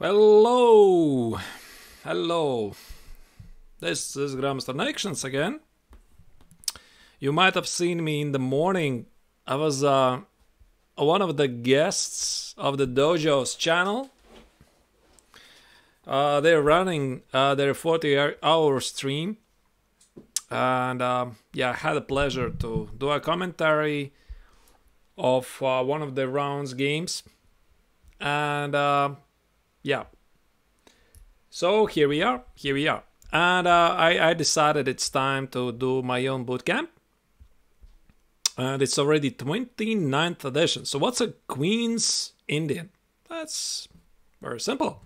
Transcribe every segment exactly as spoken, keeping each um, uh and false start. Hello, hello, this is Grunfeld Neiksans again. You might have seen me in the morning. I was uh, one of the guests of the Dojo's channel. Uh, they're running uh, their forty hour stream, and uh, yeah, I had the pleasure to do a commentary of uh, one of the rounds games, and uh, yeah, so here we are, here we are, and uh, I, I decided it's time to do my own bootcamp, and it's already twenty-ninth edition. So what's a Queen's Indian? That's very simple.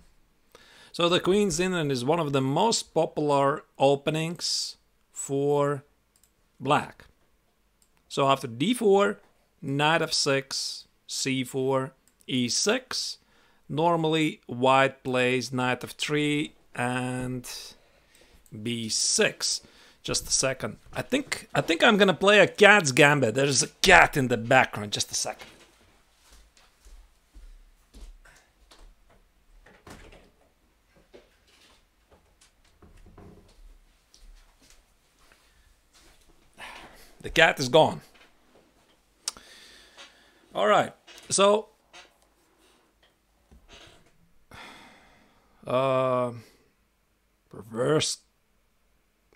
So the Queen's Indian is one of the most popular openings for black. So after d four, knight f six, c four, e six, normally white plays knight f three and b six. Just a second. I think I think I'm gonna play a cat's gambit. There's a cat in the background. Just a second. The cat is gone. All right. So Uh, reverse.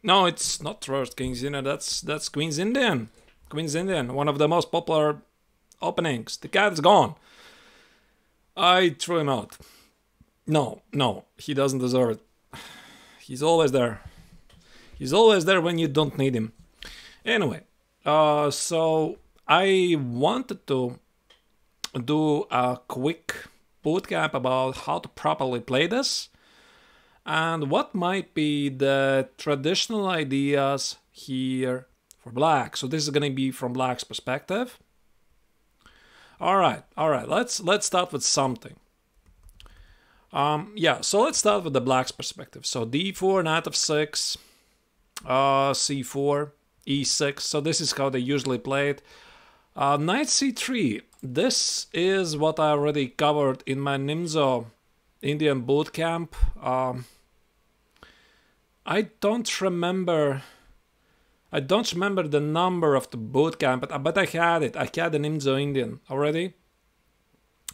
No, it's not reverse King's Indian. That's that's Queen's Indian. Queen's Indian, one of the most popular openings. The cat's gone. I threw him out. No, no, he doesn't deserve it. He's always there. He's always there when you don't need him. Anyway, uh, so I wanted to do a quick bootcamp about how to properly play this and what might be the traditional ideas here for black. So this is going to be from black's perspective. All right, all right, let's let's start with something. Um yeah, so let's start with the black's perspective. So d four, knight f six, uh c four, e six. So this is how they usually play it. Uh, knight c three, this is what I already covered in my Nimzo Indian bootcamp. Um, I don't remember, I don't remember the number of the bootcamp, but, but I had it, I had the Nimzo Indian already.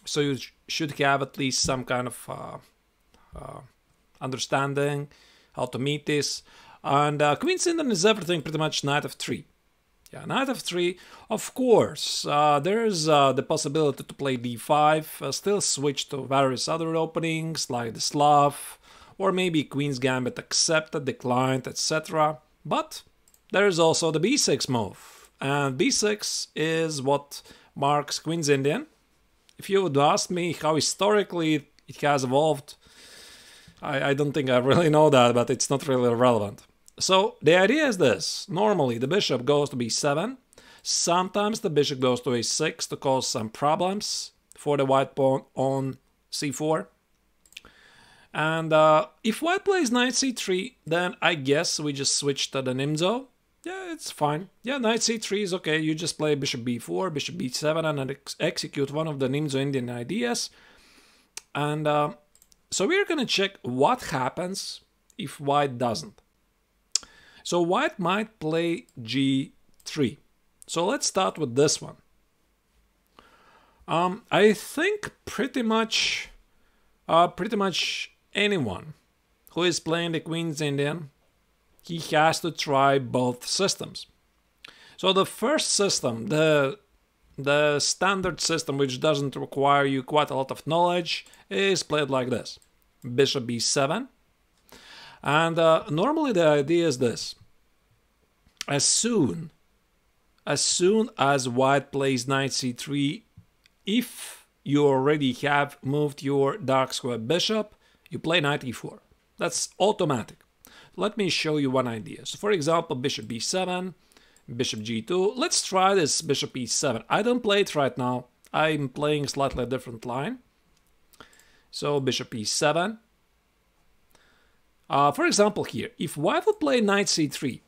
So you sh should have at least some kind of uh, uh, understanding how to meet this. And uh, Queen's Indian is everything pretty much knight f three. Yeah, knight f three, of course, uh, there's uh, the possibility to play d five, uh, still switch to various other openings like the Slav, or maybe Queen's Gambit accepted, declined, et cetera. But there's also the b six move, and b six is what marks Queen's Indian. If you would ask me how historically it has evolved, I, I don't think I really know that, but it's not really relevant. So the idea is this: normally the bishop goes to b seven, sometimes the bishop goes to a six to cause some problems for the white pawn on c four. And uh, if white plays knight c three, then I guess we just switch to the Nimzo. Yeah, it's fine. Yeah, knight c three is okay. You just play bishop b four, bishop b seven, and ex execute one of the Nimzo Indian ideas. And uh, so we're going to check what happens if white doesn't. So white might play g three. So let's start with this one. Um, I think pretty much, uh, pretty much anyone who is playing the Queen's Indian, he has to try both systems. So the first system, the the standard system, which doesn't require you quite a lot of knowledge, is played like this: bishop b seven. And uh, normally the idea is this: as soon, as soon as white plays knight c three, if you already have moved your dark square bishop, you play knight e four. That's automatic. Let me show you one idea. So for example, bishop b seven, bishop g two. Let's try this bishop e seven. I don't play it right now. I'm playing slightly a different line. So bishop e seven. Uh, for example here, if white would play knight c three,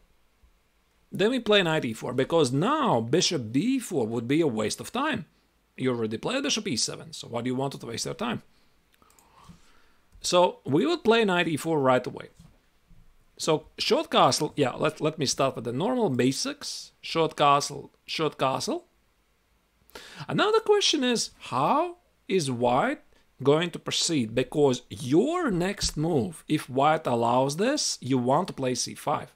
then we play knight e four, because now bishop b four would be a waste of time. You already played bishop e seven, so why do you want to waste your time? So we would play knight e four right away. So short castle, yeah, let, let me start with the normal basics. Short castle, short castle. And now the question is, how is white going to proceed? Because your next move, if white allows this, you want to play c five.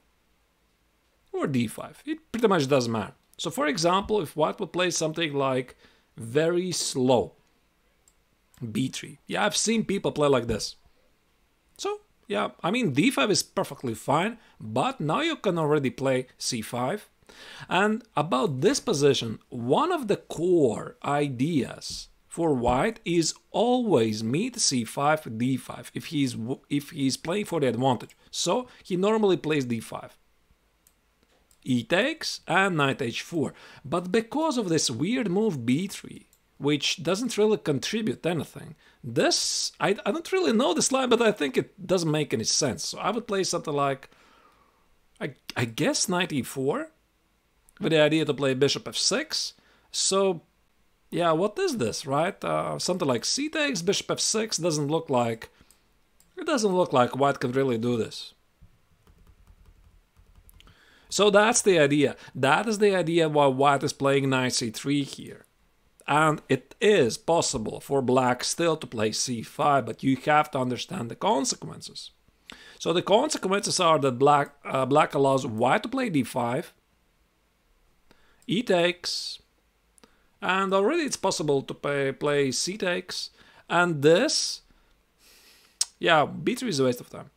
Or d five. It pretty much doesn't matter. So for example, if white would play something like very slow, b three. Yeah, I've seen people play like this. So, yeah, I mean, d five is perfectly fine, but now you can already play c five. And about this position, one of the core ideas for white is always meet c five, d five, if he's, if he's playing for the advantage. So he normally plays d five. E takes and knight h four. But because of this weird move b three, which doesn't really contribute anything, this, I, I don't really know this line, but I think it doesn't make any sense. So I would play something like, I, I guess knight e four, with the idea to play bishop f six. So, yeah, what is this, right? Uh, something like c takes, bishop f six doesn't look like, it doesn't look like white can really do this. So that's the idea. That is the idea why white is playing knight c three here. And it is possible for black still to play c five, but you have to understand the consequences. So the consequences are that black, uh, black allows white to play d five, e takes, and already it's possible to play, play c takes, and this, yeah, b three is a waste of time.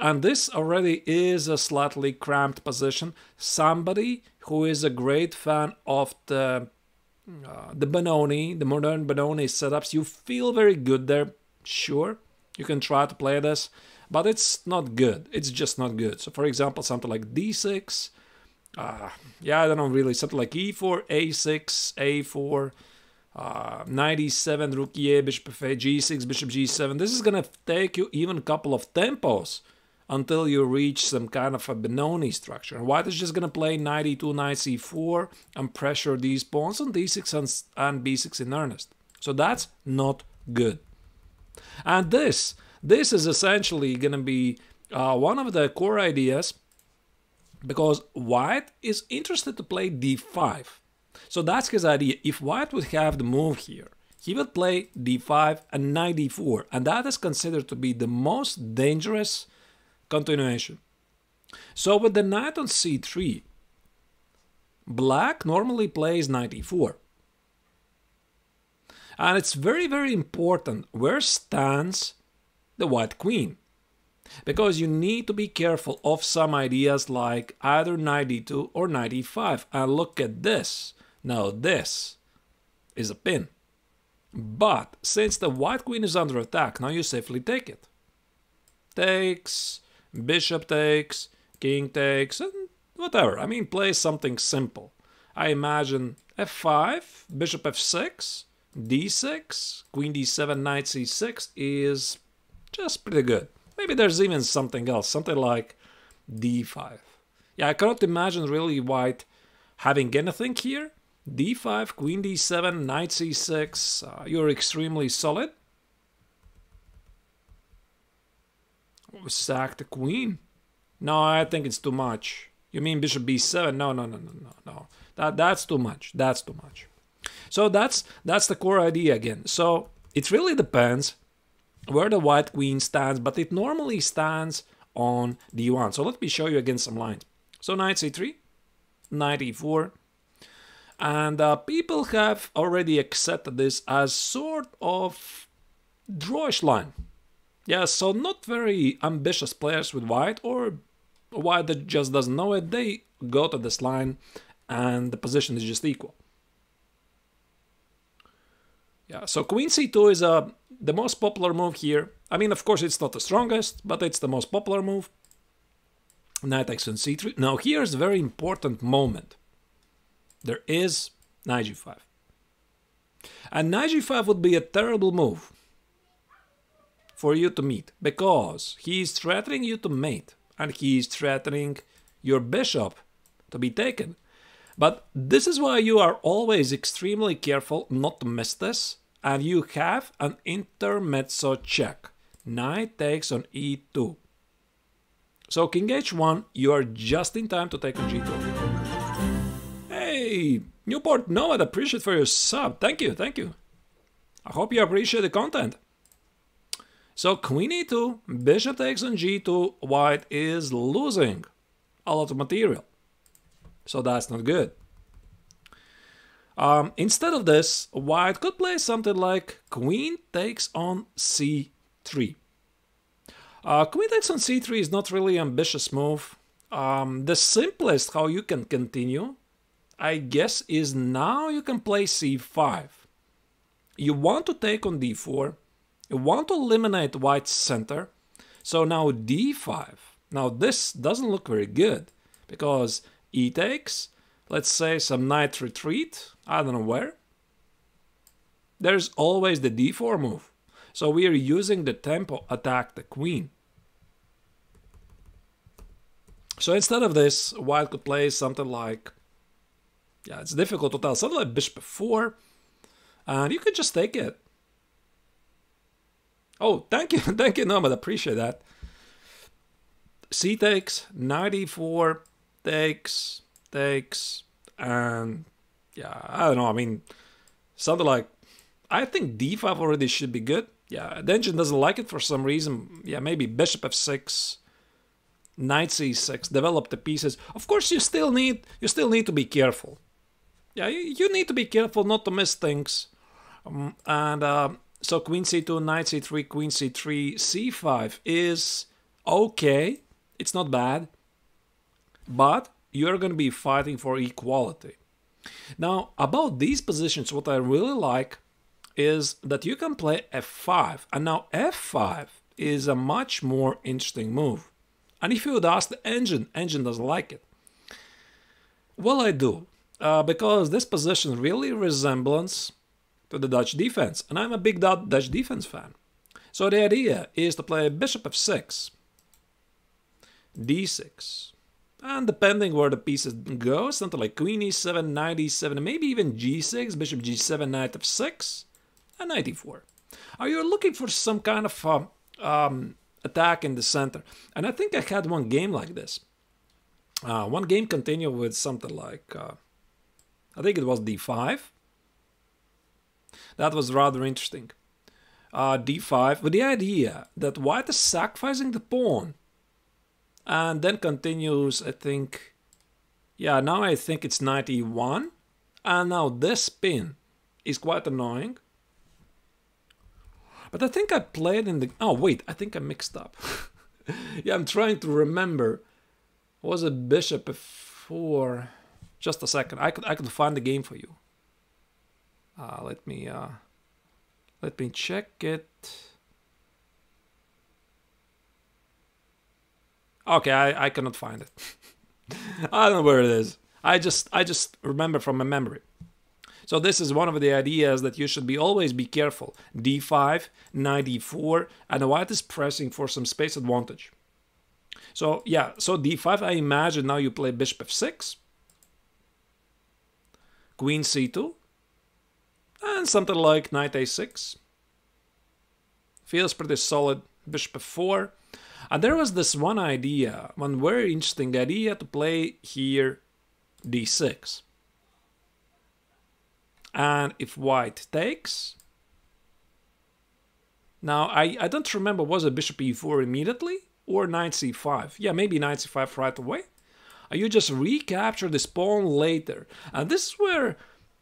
And this already is a slightly cramped position. Somebody who is a great fan of the uh, the Benoni, the modern Benoni setups, you feel very good there. Sure, you can try to play this, but it's not good. It's just not good. So, for example, something like d six. Uh, yeah, I don't know really. Something like e four, a six, a four. Uh, knight e seven, rook e eight, bishop f eight, g six, bishop g seven. This is gonna take you even a couple of tempos until you reach some kind of a Benoni structure. And white is just going to play knight e two, knight c four, and pressure these pawns on d six and, and b six in earnest. So that's not good. And this, this is essentially going to be uh, one of the core ideas, because white is interested to play d five. So that's his idea. If white would have the move here, he would play d five and knight d four. And that is considered to be the most dangerous continuation. So with the knight on c three, black normally plays knight e four. And it's very, very important where stands the white queen, because you need to be careful of some ideas like either knight e two or knight e five. And look at this. Now this is a pin. But since the white queen is under attack, now you safely take it. Takes, bishop takes, king takes, and whatever. I mean, play something simple. I imagine f five, bishop f six, d six, queen d seven, knight c six is just pretty good. Maybe there's even something else, something like d five. Yeah, I cannot imagine really white having anything here. d five, queen d seven, knight c six, uh, you're extremely solid. Sack the queen? No, I think it's too much. You mean bishop b seven? No, no, no, no, no, no. That that's too much. That's too much. So that's that's the core idea again. So it really depends where the white queen stands, but it normally stands on d one. So let me show you again some lines. So knight c three, knight e four, and uh, people have already accepted this as sort of drawish line. Yeah, so not very ambitious players with white, or white that just doesn't know it, they go to this line and the position is just equal. Yeah, so queen c two is uh, the most popular move here. I mean, of course, it's not the strongest, but it's the most popular move. Knight takes on c three. Now, here's a very important moment. There is knight g five. And knight g five would be a terrible move for you to meet, because he is threatening you to mate, and he is threatening your bishop to be taken. But this is why you are always extremely careful not to miss this, and you have an intermezzo check. Knight takes on e two. So king h one, you are just in time to take on g two. Hey, Newport Nomad, appreciate for your sub. Thank you, thank you. I hope you appreciate the content. So queen e two, bishop takes on g two, white is losing a lot of material. So that's not good. Um, instead of this, white could play something like queen takes on c three. Uh, queen takes on c three is not really an ambitious move. Um, the simplest how you can continue, I guess, is now you can play c five. You want to take on d four. You want to eliminate white's center. So now d five. Now this doesn't look very good because e takes, let's say some knight retreat, I don't know where. There's always the d four move. So we are using the tempo attack the queen. So instead of this, white could play something like, yeah, it's difficult to tell, something like bishop four, and you could just take it. Oh, thank you, thank you, Nomad, appreciate that. C takes, knight e four, takes, takes, and yeah, I don't know, I mean, something like, I think d five already should be good. Yeah, the engine doesn't like it for some reason. Yeah, maybe bishop f six, knight c six, develop the pieces. Of course, you still need you still need to be careful. Yeah, you, you need to be careful not to miss things. Um, and uh, so queen c two, knight c three, queen c three, c five is okay. It's not bad. But you're going to be fighting for equality. Now, about these positions, what I really like is that you can play f five, and now f five is a much more interesting move. And if you would ask the engine, engine doesn't like it. Well, I do, uh, because this position really resembles to the Dutch defense, and I'm a big Dutch defense fan. So the idea is to play bishop f six, d six, and depending where the pieces go, something like queen e seven, knight e seven, maybe even g six, bishop g seven, knight f six, and knight e four. Are you looking for some kind of um, um, attack in the center? And I think I had one game like this. Uh, one game continued with something like, uh, I think it was d five. That was rather interesting. Uh, d five, with the idea that white is sacrificing the pawn. And then continues, I think, yeah, now I think it's knight e one. And now this pin is quite annoying. But I think I played in the... Oh, wait, I think I mixed up. Yeah, I'm trying to remember. Was it bishop f four? Just a second. I could I could find the game for you. Uh, let me uh, let me check it. Okay, I, I cannot find it. I don't know where it is. I just I just remember from my memory. So this is one of the ideas that you should be always be careful. d five, knight e four, and white is pressing for some space advantage. So yeah, so d five, I imagine now you play bishop f six, queen c two, and something like knight a six. Feels pretty solid, bishop f four. And there was this one idea, one very interesting idea to play here, d six. And if white takes, now I, I don't remember, was it bishop e four immediately or knight c five? Yeah, maybe knight c five right away. Or you just recapture this pawn later, and this is where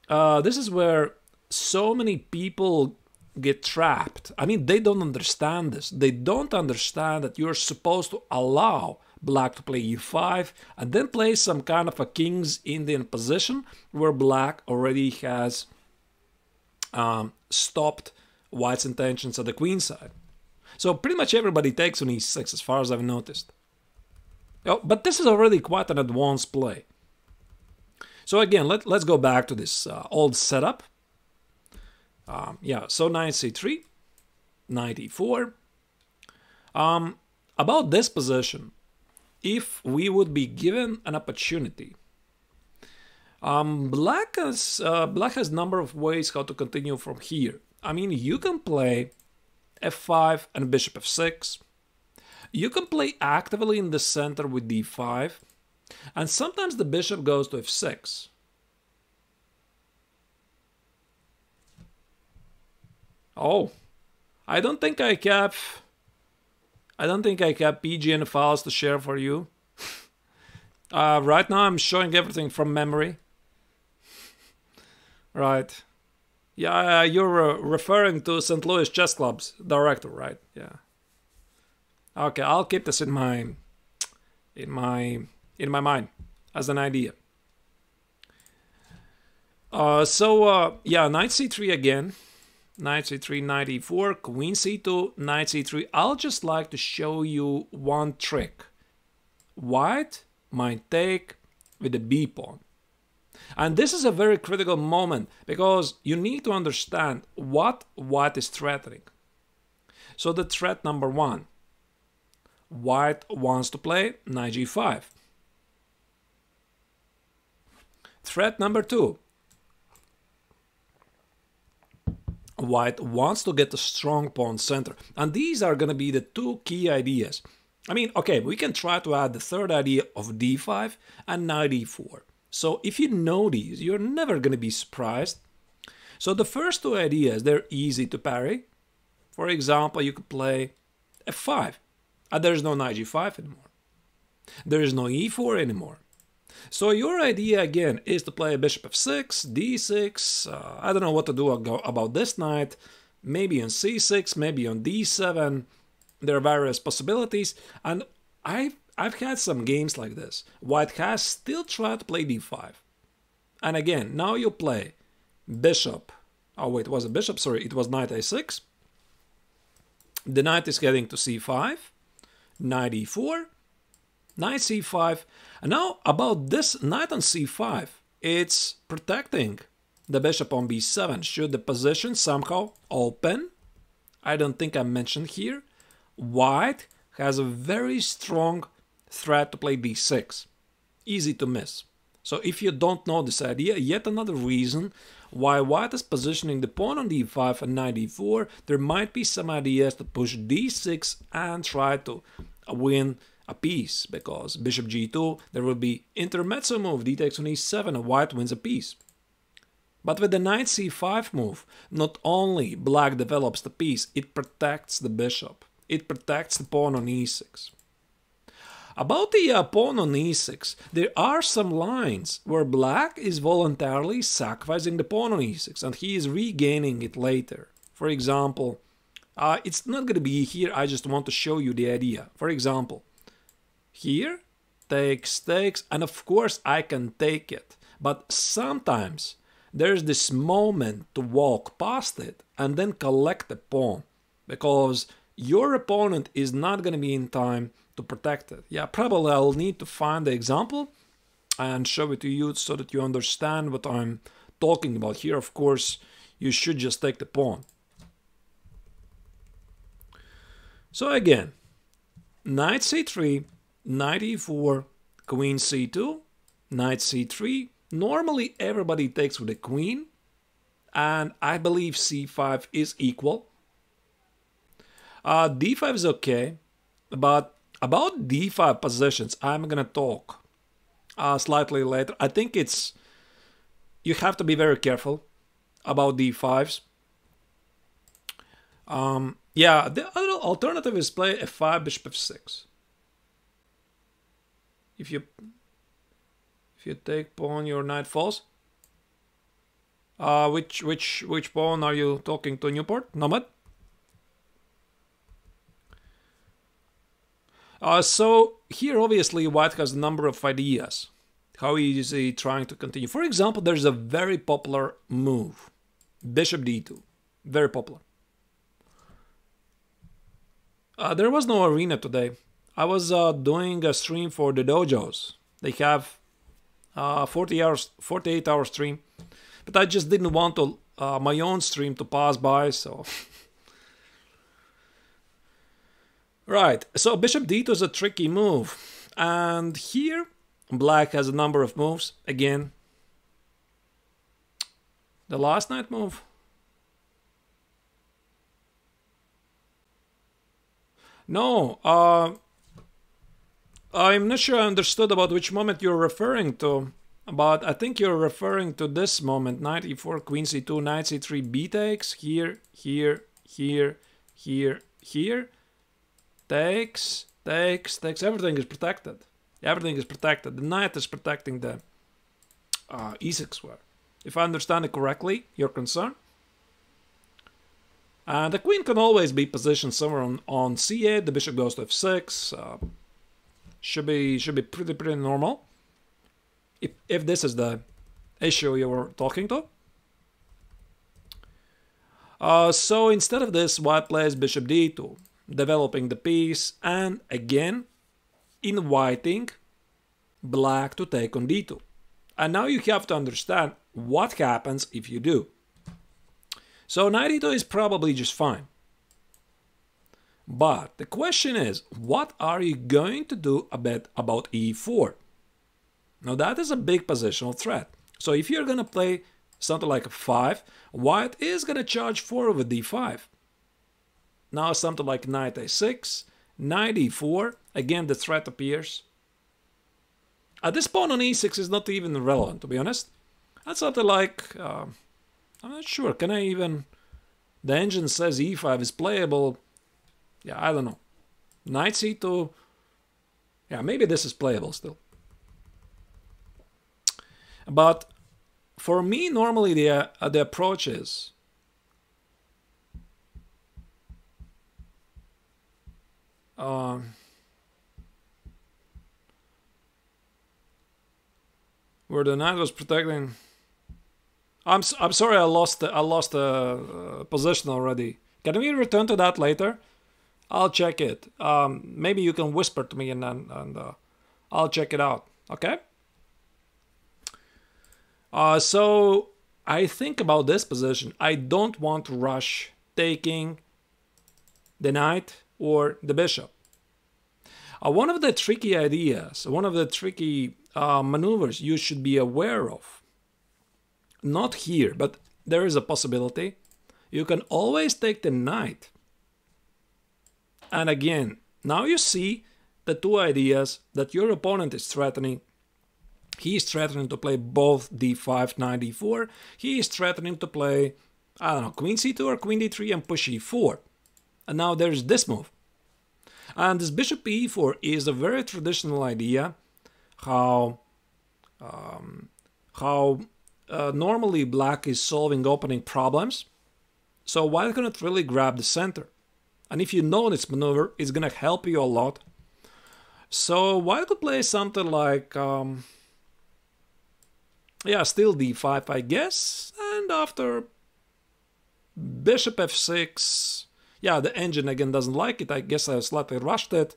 uh, this is where so many people get trapped. I mean, they don't understand this. They don't understand that you're supposed to allow black to play e five and then play some kind of a King's Indian position where black already has um, stopped white's intentions at the queen side. So pretty much everybody takes on e six as far as I've noticed. Oh, but this is already quite an advanced play. So again, let, let's go back to this uh, old setup. Um, yeah, so knight c three, knight e four. Um, about this position, if we would be given an opportunity, um, black has uh, black has number of ways how to continue from here. I mean, you can play f five and bishop f six. You can play actively in the center with d five, and sometimes the bishop goes to f six. Oh, I don't think I have, I don't think I have P G N files to share for you. uh, right now I'm showing everything from memory. Right. Yeah, you're uh, referring to Saint Louis Chess Club's director, right? Yeah. Okay, I'll keep this in my, in my, in my mind as an idea. Uh, so uh, yeah, knight c three again. Knight c three, knight e four, queen c two, knight c three. I'll just like to show you one trick. White might take with the b pawn. And this is a very critical moment because you need to understand what white is threatening. So the threat number one. White wants to play knight g five. Threat number two. White wants to get a strong pawn center. And these are going to be the two key ideas. I mean, okay, we can try to add the third idea of d five and knight e four. So if you know these, you're never going to be surprised. So the first two ideas, they're easy to parry. For example, you could play f five. And there's no knight g five anymore. There is no e four anymore. So your idea again is to play bishop f six, d six, uh, I don't know what to do about this knight, maybe on c six, maybe on d seven, there are various possibilities, and I've, I've had some games like this. White has still tried to play d five, and again, now you play bishop, oh wait, it wasn't bishop, sorry, it was knight a six, the knight is heading to c five, knight e four, knight c five, and now about this knight on c five, it's protecting the bishop on b seven, should the position somehow open, I don't think I mentioned here, white has a very strong threat to play d six, easy to miss. So if you don't know this idea, yet another reason why white is positioning the pawn on d five and knight e four, there might be some ideas to push d six and try to win a piece, because bishop g two, there will be intermezzo move, d takes on e seven, and white wins a piece. But with the knight c five move, not only black develops the piece, it protects the bishop. It protects the pawn on e six. About the uh, pawn on e six, there are some lines where black is voluntarily sacrificing the pawn on e six, and he is regaining it later. For example, uh, it's not going to be here, I just want to show you the idea. For example, here, takes, takes, and of course I can take it. But sometimes there's this moment to walk past it and then collect the pawn, because your opponent is not going to be in time to protect it. Yeah, probably I'll need to find the example and show it to you so that you understand what I'm talking about here. Of course, you should just take the pawn. So again, knight c three, knight e four, queen c two, knight c three. Normally everybody takes with a queen, and I believe c five is equal. Uh, d five is okay, but about d five positions I'm gonna talk uh, slightly later. I think it's, you have to be very careful about d fives. Um, yeah, the other alternative is play f five, bishop f six. If you if you take pawn, your knight falls. Uh, which which which pawn are you talking to, Newport? Nomad? Uh, so here obviously white has a number of ideas. How is he trying to continue? For example, there's a very popular move. Bishop d two. Very popular. Uh, there was no arena today. I was uh, doing a stream for the dojos. They have uh, forty hours, forty-eight hour stream, but I just didn't want to, uh, my own stream to pass by. So, right. So bishop d two is a tricky move, and here black has a number of moves. Again, the last knight move. No, uh, I'm not sure I understood about which moment you're referring to, but I think you're referring to this moment, knight e four, queen c two, knight c three, b takes, here, here, here, here, here, takes, takes, takes, everything is protected. Everything is protected. The knight is protecting the uh, e six square. If I understand it correctly, your concern. Uh, the queen can always be positioned somewhere on, on c eight. The bishop goes to f six. Uh, should be should be pretty pretty normal. If if this is the issue you were talking to. Uh, so instead of this, white plays bishop d two, developing the piece, and again inviting black to take on d two. And now you have to understand what happens if you do. So knight e two is probably just fine. But the question is, what are you going to do a bit about e four? Now that is a big positional threat. So if you're going to play something like a five, white is going to charge four over d five. Now something like knight a six, knight e four, again the threat appears. Uh, this pawn on e six is not even relevant, to be honest. That's something like, uh, I'm not sure, can I even, the engine says e five is playable. Yeah, I don't know. Knight c two, yeah, maybe this is playable still. But for me, normally the, uh, the approach is, um, where the knight was protecting. I'm I'm sorry, I lost I lost a uh, position already. Can we return to that later? I'll check it. Um, maybe you can whisper to me and and, and uh, I'll check it out. Okay. Uh, so I think about this position. I don't want to rush taking the knight or the bishop. Uh, one of the tricky ideas, one of the tricky uh, maneuvers you should be aware of, not here, but there is a possibility, you can always take the knight. And again, now you see the two ideas that your opponent is threatening. He is threatening to play both d five, knight d four. He is threatening to play, I don't know, queen c two or queen d three and push e four. And now there's this move. And this bishop e four is a very traditional idea, how um, how uh, normally black is solving opening problems. So white cannot really grab the center. And if you know this maneuver, it's going to help you a lot. So white could play something like, um, yeah, still d five, I guess. And after bishop f six... Yeah, the engine again doesn't like it. I guess I slightly rushed it.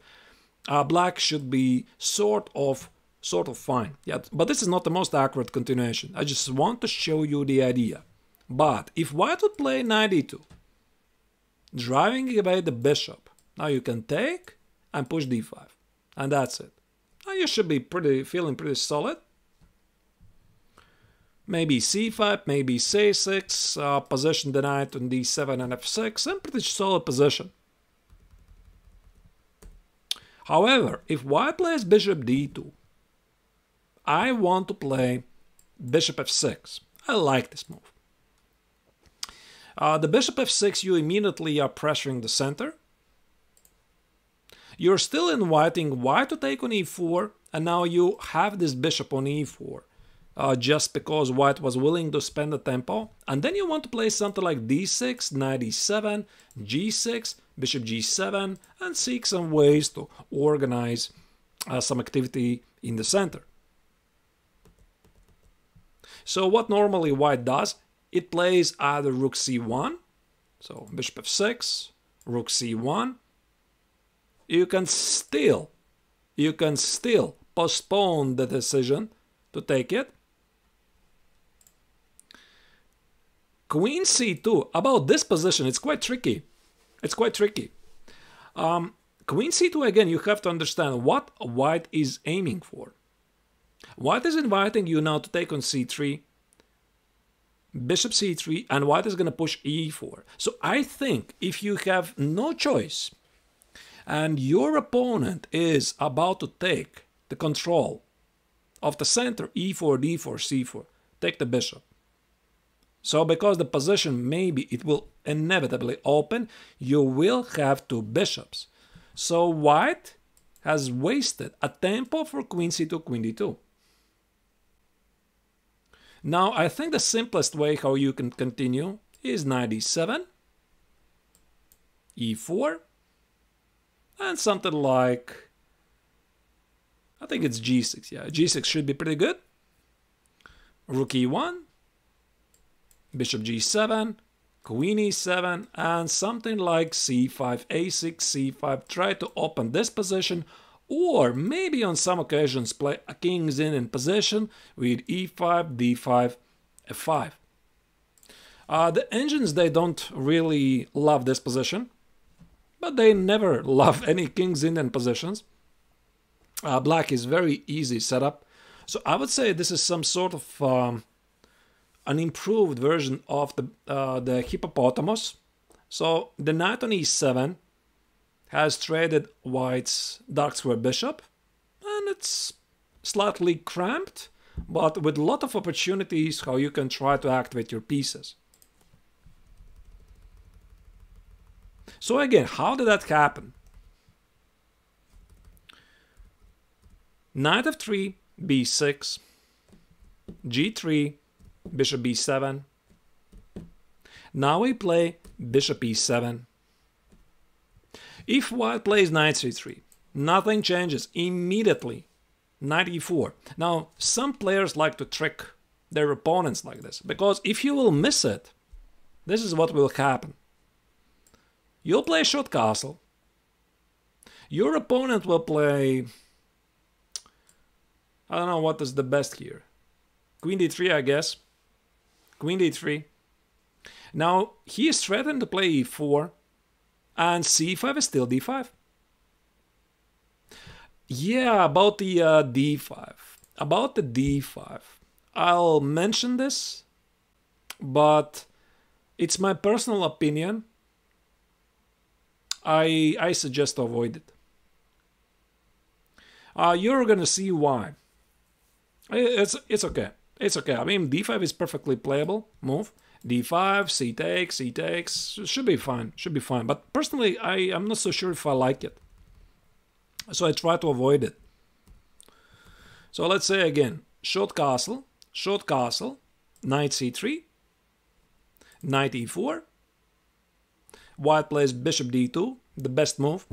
Uh, black should be sort of sort of fine. Yeah, but this is not the most accurate continuation. I just want to show you the idea. But if white would play knight e two, driving away the bishop, now you can take and push d five, and that's it. Now you should be pretty feeling pretty solid. Maybe c five, maybe c six, uh, position the knight on d seven and f six, and pretty solid position. However, if white plays bishop d two, I want to play bishop f six. I like this move. Uh, the bishop f six, you immediately are pressuring the center. You're still inviting white to take on e four, and now you have this bishop on e four. Uh, just because white was willing to spend the tempo. And then you want to play something like d six, knight e seven, g six, bishop g seven, and seek some ways to organize uh, some activity in the center. So what normally white does, it plays either rook c one, so bishop f six, rook c one. You can still, you can still postpone the decision to take it. Queen c two, about this position, it's quite tricky. It's quite tricky. Um, queen c two, again, you have to understand what white is aiming for. White is inviting you now to take on c three, bishop c three, and white is going to push e four. So I think if you have no choice and your opponent is about to take the control of the center, e four, d four, c four, take the bishop. So because the position maybe it will inevitably open, you will have two bishops. So white has wasted a tempo for queen c two, queen d two. Now I think the simplest way how you can continue is knight e seven, e four, and something like, I think it's g six, yeah, g six should be pretty good. Rook e one, bishop g seven, queen e seven, and something like c five, a six, c five, try to open this position, or maybe on some occasions play a King's Indian position with e five, d five, f five. Uh, the engines, they don't really love this position, but they never love any King's Indian positions. Uh, black is very easy setup, so I would say this is some sort of um, an improved version of the, uh, the Hippopotamus. So the knight on e seven has traded white's dark square bishop, and it's slightly cramped, but with a lot of opportunities how you can try to activate your pieces. So again, how did that happen? knight f three, b six, g three, bishop b seven. Now we play bishop e seven. If white plays knight c three, nothing changes immediately. Knight e four. Now some players like to trick their opponents like this, because if you will miss it, this is what will happen. You'll play short castle. Your opponent will play, I don't know what is the best here. queen d three, I guess. queen d three. Now he is threatened to play e four, and c five is still d five. Yeah, about the uh, d five. About the d five. I'll mention this, but it's my personal opinion. I, I suggest avoid it. Uh, you're gonna see why. It's, it's okay. It's okay. I mean, d five is perfectly playable move. d five, c takes, c takes. Should be fine. Should be fine. But personally, I, I'm not so sure if I like it. So I try to avoid it. So let's say again, short castle, short castle, knight c three, knight e four. White plays bishop d two, the best move.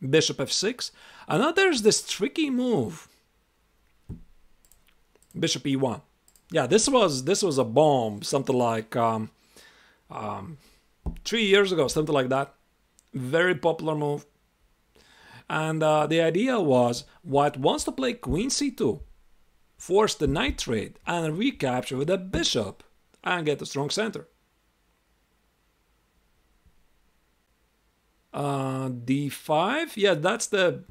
bishop f six. And now there's this tricky move. bishop e one. Yeah, this was this was a bomb, something like um, um, three years ago, something like that. Very popular move. And uh, the idea was white wants to play queen c two, force the knight trade, and recapture with a bishop and get a strong center. Uh, d five, yeah, that's the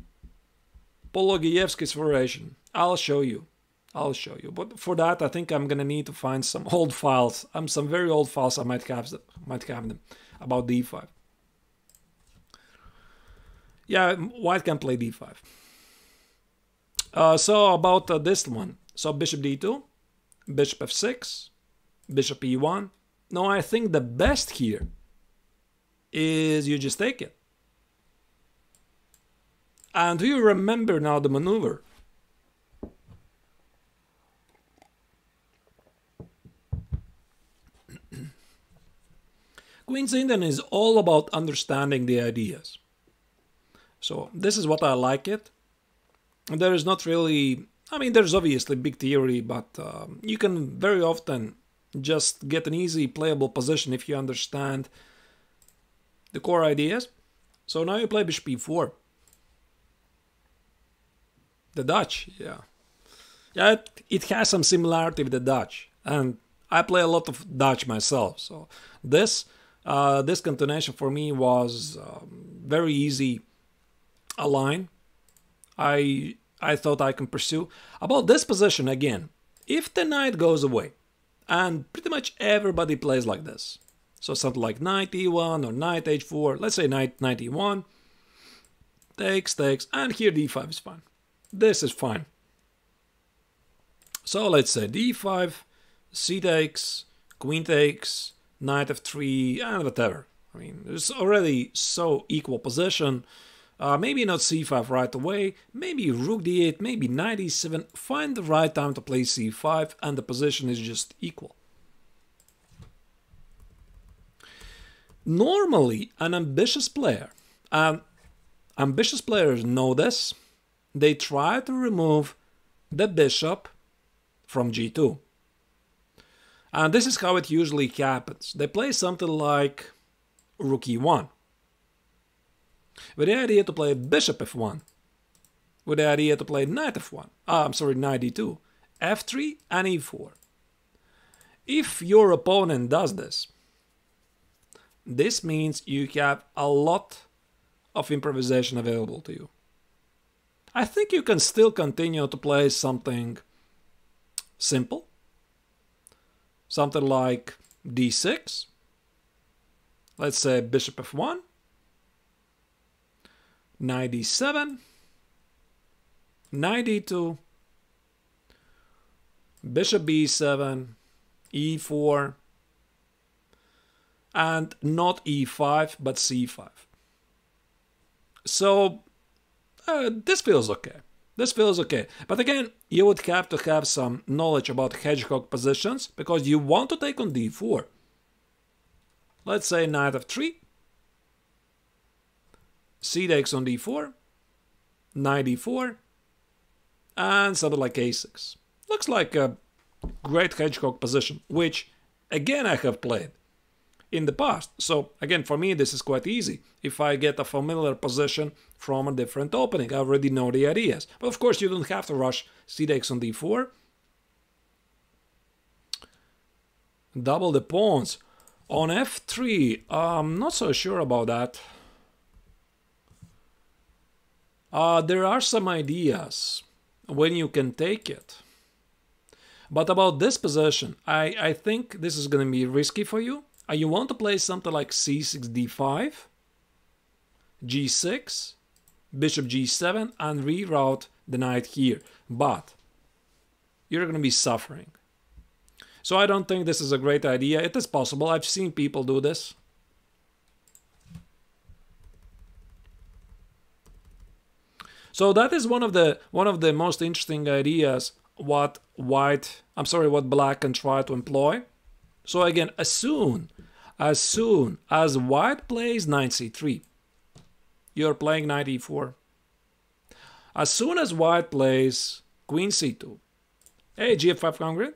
Pologievsky's variation. I'll show you. I'll show you, but for that I think I'm gonna need to find some old files. Um, some very old files I might have, might have them about d five. Yeah, white can play d five. Uh, so about uh, this one, so bishop d two, bishop f six, bishop e one. No, I think the best here is you just take it. And do you remember now the maneuver? Queen's Indian is all about understanding the ideas. So this is what I like it. There is not really, I mean, there's obviously big theory, but um, you can very often just get an easy playable position if you understand the core ideas. So now you play bishop e four. The Dutch, yeah. Yeah, it, it has some similarity with the Dutch. And I play a lot of Dutch myself, so this... Uh, this continuation for me was um, very easy a line I, I thought I can pursue. About this position again, if the knight goes away, and pretty much everybody plays like this, so something like knight e one or knight h four, let's say knight, knight e one, takes, takes, and here d five is fine. This is fine. So let's say d five, c takes, queen takes, knight f three, and whatever. I mean, there's already so equal position. Uh, maybe not c five right away, maybe rook d eight, maybe knight e seven. Find the right time to play c five, and the position is just equal. Normally, an ambitious player, um, ambitious players know this, they try to remove the bishop from g two. And this is how it usually happens. They play something like rook e one. With the idea to play bishop f one, with the idea to play knight f one, ah, I'm sorry, knight d two, f three and e four. If your opponent does this, this means you have a lot of improvisation available to you. I think you can still continue to play something simple, something like d six, let's say bishop f one, knight e seven, knight e two, bishop b seven, e four, and not e five but c five. So uh, this feels okay. This feels okay. But again, you would have to have some knowledge about hedgehog positions because you want to take on d four. Let's say knight f three. C takes on d four, knight e four, and something like a six. Looks like a great hedgehog position, which, again, I have played in the past. So, again, for me, this is quite easy. If I get a familiar position from a different opening, I already know the ideas. But, of course, you don't have to rush. C takes on d four. Double the pawns. On f three, I'm not so sure about that. Uh, there are some ideas when you can take it. But about this position, I, I think this is going to be risky for you. Uh, you want to play something like c six, d five, g six, bishop g seven, and reroute the knight here. But you're going to be suffering. So I don't think this is a great idea. It is possible. I've seen people do this. So that is one of the one of the most interesting ideas what white, I'm sorry, what black can try to employ. So again, as soon as soon as white plays knight c three, you're playing knight e four. As soon as white plays queen c two, hey, g f five hungry.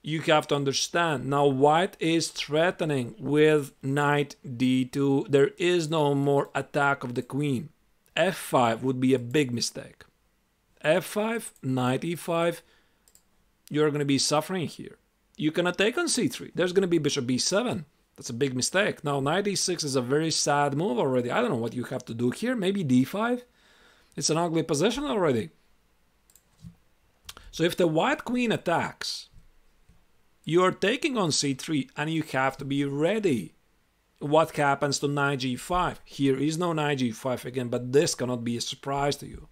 You have to understand now white is threatening with knight d two. There is no more attack of the queen. f five would be a big mistake. f five, knight e five, you're going to be suffering here. You cannot take on c three. There's going to be bishop b seven. That's a big mistake. Now, knight e six is a very sad move already. I don't know what you have to do here. Maybe d five. It's an ugly position already. So if the white queen attacks, you're taking on c three and you have to be ready. What happens to knight g five? Here is no knight g five again, but this cannot be a surprise to you.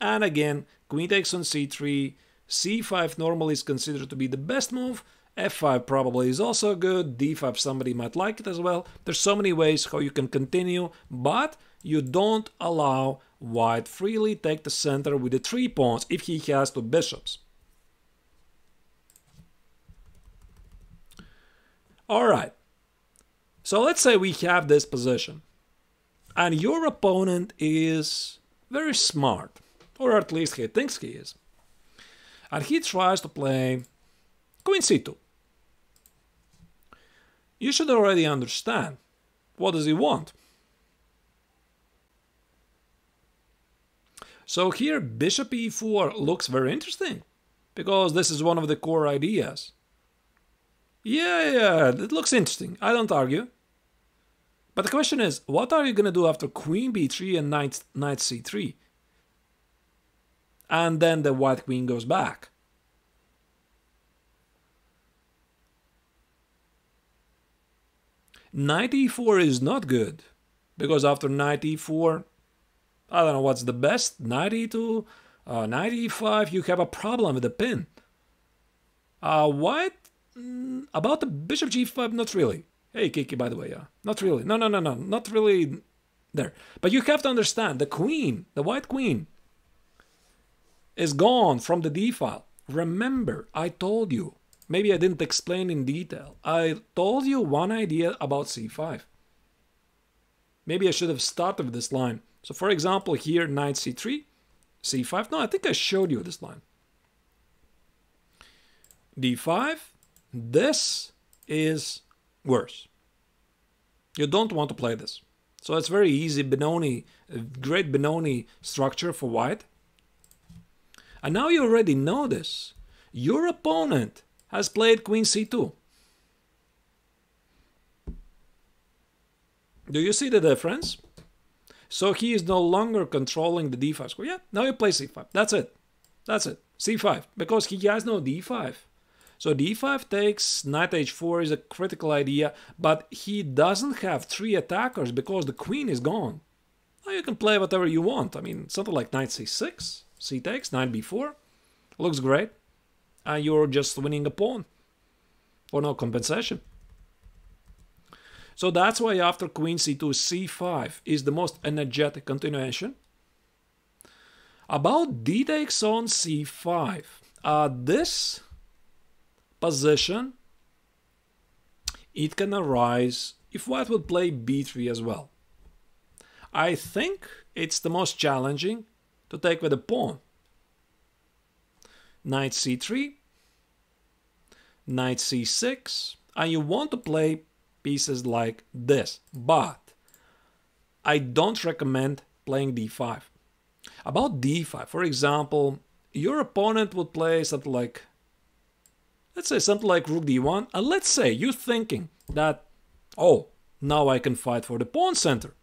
And again, queen takes on c three. c five normally is considered to be the best move. f five probably is also good. d five, somebody might like it as well. There's so many ways how you can continue, but you don't allow white freely take the center with the three pawns if he has two bishops. All right. So let's say we have this position, and your opponent is very smart, or at least he thinks he is, and he tries to play queen c two. You should already understand what does he want. So here bishop e four looks very interesting, because this is one of the core ideas. Yeah, yeah, it looks interesting, I don't argue. But the question is, what are you going to do after queen b three and knight, knight c three? And then the white queen goes back. Knight e four is not good. because after ninety-four, I don't know what's the best, ninety-two, uh, ninety-five, you have a problem with the pin. Uh, what? Mm, about the bishop g five, not really. Hey, Kiki, by the way, yeah. Not really. No, no, no, no. Not really there. But you have to understand, the queen, the white queen, is gone from the d-file. Remember, I told you. Maybe I didn't explain in detail. I told you one idea about c five. Maybe I should have started with this line. So, for example, here, knight c three, c five. No, I think I showed you this line. d five. This is worse. You don't want to play this. So, it's very easy. Benoni, great Benoni structure for white. And now you already know this. Your opponent has played queen c two. Do you see the difference? So he is no longer controlling the d five square. Yeah, now you play c five. That's it. That's it. c five. Because he has no d five. So d five takes, knight h four is a critical idea, but he doesn't have three attackers because the queen is gone. Now you can play whatever you want. I mean, something like knight c six, c takes, knight b four. Looks great. And you're just winning a pawn for no compensation. So that's why after queen c two, c five is the most energetic continuation. About d takes on c five, uh, this position, it can arise if white would play b three as well. I think it's the most challenging to take with a pawn. Knight c three, knight c six, and you want to play pieces like this, but I don't recommend playing d five. About d five, for example, your opponent would play something like, let's say something like rook d one, and let's say you're thinking that, oh, now I can fight for the pawn center.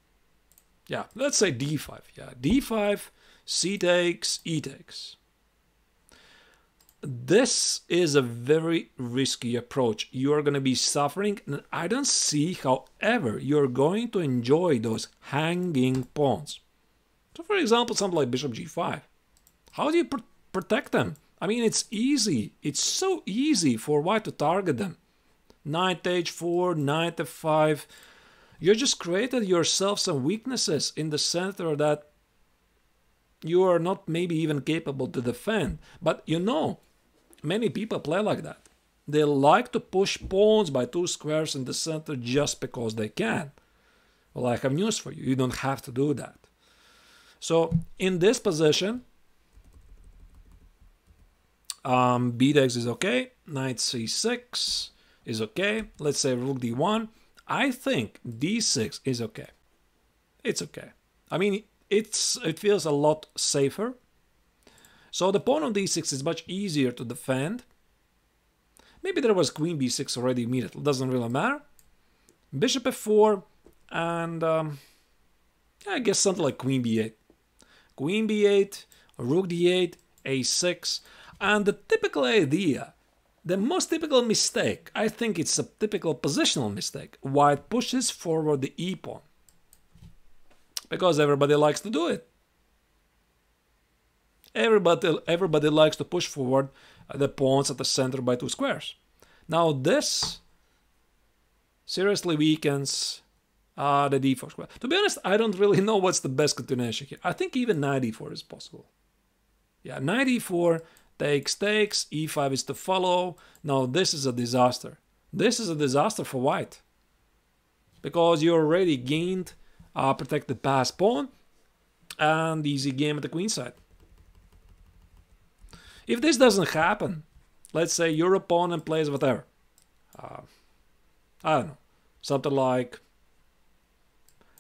Yeah, let's say d five, yeah, d five, c takes, e takes. This is a very risky approach. You're going to be suffering, and I don't see, however, you're going to enjoy those hanging pawns. So, for example, something like bishop g five. How do you pr protect them? I mean, it's easy. It's so easy for white to target them. Knight h four, knight f five. You just created yourself some weaknesses in the center that you are not maybe even capable to defend. But you know, many people play like that. They like to push pawns by two squares in the center just because they can. Well, I have news for you. You don't have to do that. So, in this position, um, b takes is okay. Knight c six is okay. Let's say rook d one. I think d six is okay. It's okay. I mean, it's it feels a lot safer. So the pawn on d six is much easier to defend. Maybe there was queen b six already immediately. Doesn't really matter. Bishop f four and um, I guess something like queen b eight. Queen b eight, rook d eight, a six, and the typical idea, the most typical mistake, I think it's a typical positional mistake, white pushes forward the e-pawn, because everybody likes to do it. Everybody, everybody likes to push forward the pawns at the center by two squares. Now this seriously weakens Ah, uh, the d four square. To be honest, I don't really know what's the best continuation here. I think even knight e four is possible. Yeah, knight e four takes, takes, e five is to follow. Now, this is a disaster. This is a disaster for white. Because you already gained uh, protected pass pawn and easy game at the queen side. If this doesn't happen, let's say your opponent plays whatever. Uh, I don't know. Something like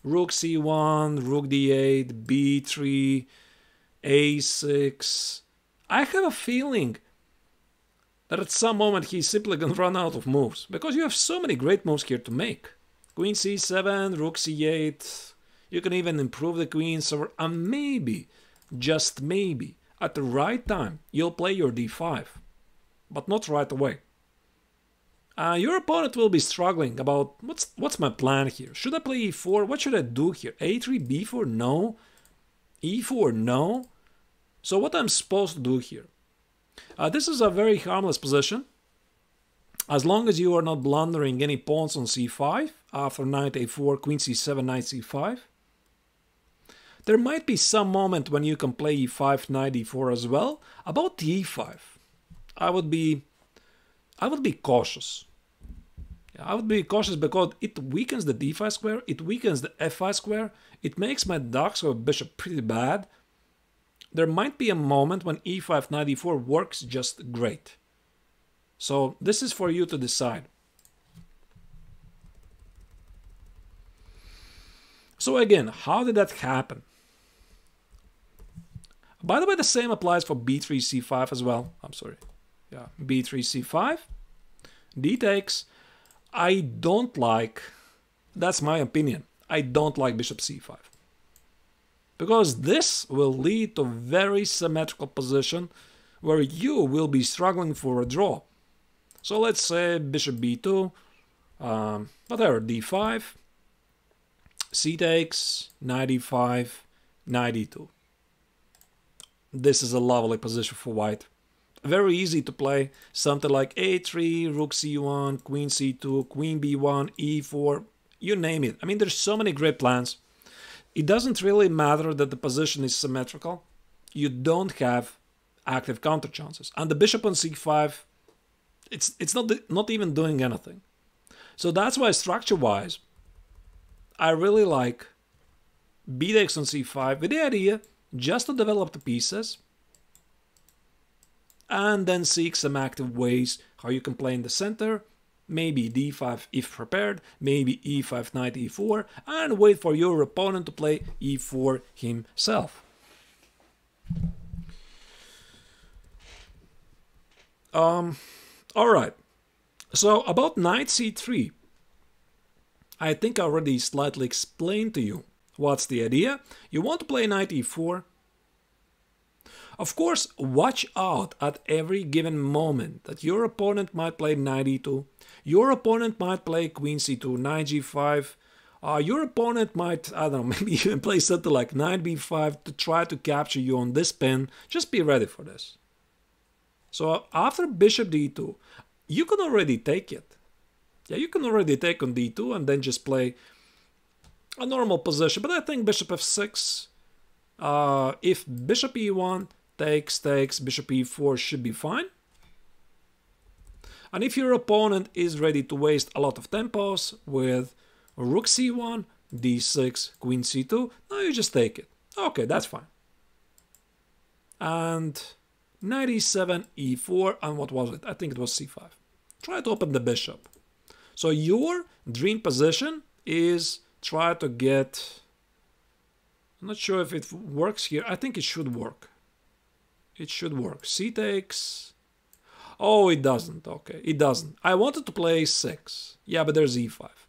rook c one, rook d eight, b three, a six. I have a feeling that at some moment he's simply going to run out of moves, because you have so many great moves here to make. Queen c seven, rook c eight. You can even improve the queen. So, and maybe, just maybe, at the right time, you'll play your d five. But not right away. Uh, your opponent will be struggling about what's what's my plan here. Should I play e four? What should I do here? a three, b four, no. e four, no. So what I'm supposed to do here? Uh, this is a very harmless position. As long as you are not blundering any pawns on c five, after knight a four, queen c seven, knight c five. There might be some moment when you can play e five, knight e four as well. About e five, I would be... I would be cautious. I would be cautious because it weakens the d five square, it weakens the f five square, it makes my dark square bishop pretty bad. There might be a moment when e five, knight e four works just great. So this is for you to decide. So again, how did that happen? By the way, the same applies for b three, c five as well. I'm sorry. Yeah, b three, c five, d takes. I don't like, that's my opinion, I don't like bishop c five. Because this will lead to very symmetrical position where you will be struggling for a draw. So let's say bishop b two, um, whatever, d five, c takes, knight e five, knight e two. This is a lovely position for white. Very easy to play, something like a three, rook c one, queen c two, queen b one, e four, you name it. I mean, there's so many great plans. It doesn't really matter that the position is symmetrical. You don't have active counter chances. And the bishop on c five, it's it's not, not even doing anything. So that's why structure-wise, I really like b takes on c five with the idea just to develop the pieces and then seek some active ways how you can play in the center, maybe d five if prepared, maybe e five, knight e four, and wait for your opponent to play e four himself. Um, Alright, so about knight c three, I think I already slightly explained to you what's the idea. You want to play knight e four. Of course, watch out at every given moment that your opponent might play knight e two, your opponent might play queen c two, knight g five, uh, your opponent might, I don't know, maybe even play something like knight b five to try to capture you on this pin. Just be ready for this. So after bishop d two, you can already take it. Yeah, you can already take on d two and then just play a normal position, but I think bishop f six, uh, if bishop e one, takes, takes, bishop e four should be fine. And if your opponent is ready to waste a lot of tempos with rook c one, d six, queen c two, now you just take it. Okay, that's fine. And knight e seven, e four, and what was it? I think it was c five. Try to open the bishop. So your dream position is try to get... I'm not sure if it works here. I think it should work. It should work. C takes. Oh, it doesn't. Okay, it doesn't. I wanted to play six. Yeah, but there's e five.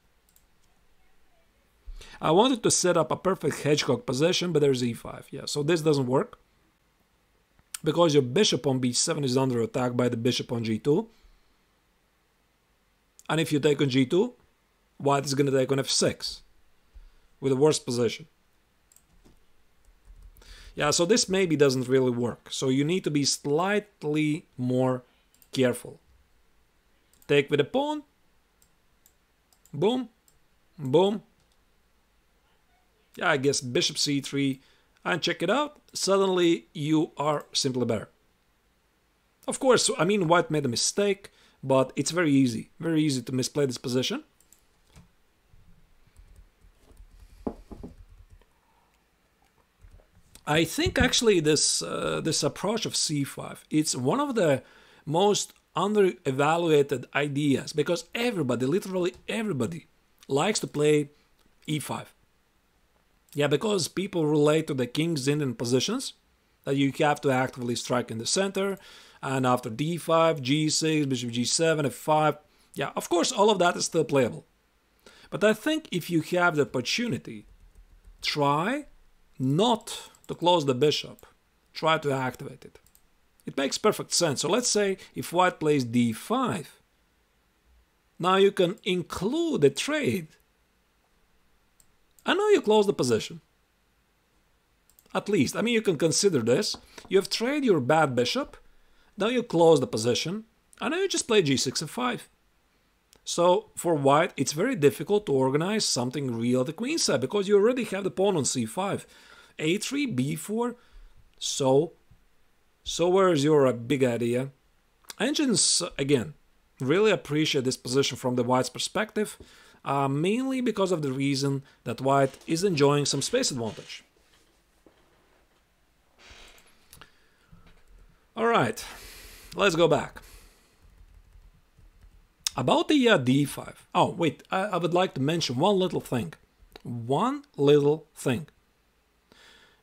I wanted to set up a perfect hedgehog position, but there's e five. Yeah, so this doesn't work. Because your bishop on b seven is under attack by the bishop on g two. And if you take on g two, white is going to take on f six. With the worst position. Yeah, so this maybe doesn't really work. So you need to be slightly more careful. Take with a pawn. Boom. Boom. Yeah, I guess bishop c three. And check it out. Suddenly you are simply better. Of course, I mean, white made a mistake. But it's very easy. Very easy to misplay this position. I think actually this uh, this approach of c five, it's one of the most under-evaluated ideas, because everybody, literally everybody, likes to play e five. Yeah, because people relate to the King's Indian positions, that you have to actively strike in the center, and after d five, g six, bishop g seven, f five, yeah, of course all of that is still playable. But I think if you have the opportunity, try not to close the bishop, try to activate it. It makes perfect sense. So let's say if white plays d five, Now you can include a trade. And now you close the position. At least, I mean, you can consider this. You have traded your bad bishop. Now you close the position. And now you just play g six and five. So for white, it's very difficult to organize something real at the queen side because you already have the pawn on c five. a three, b four. So, so where's your big idea? Engines, again, really appreciate this position from the white's perspective, uh, mainly because of the reason that white is enjoying some space advantage. All right, let's go back. About the uh, d five. Oh, wait, I, I would like to mention one little thing. One little thing.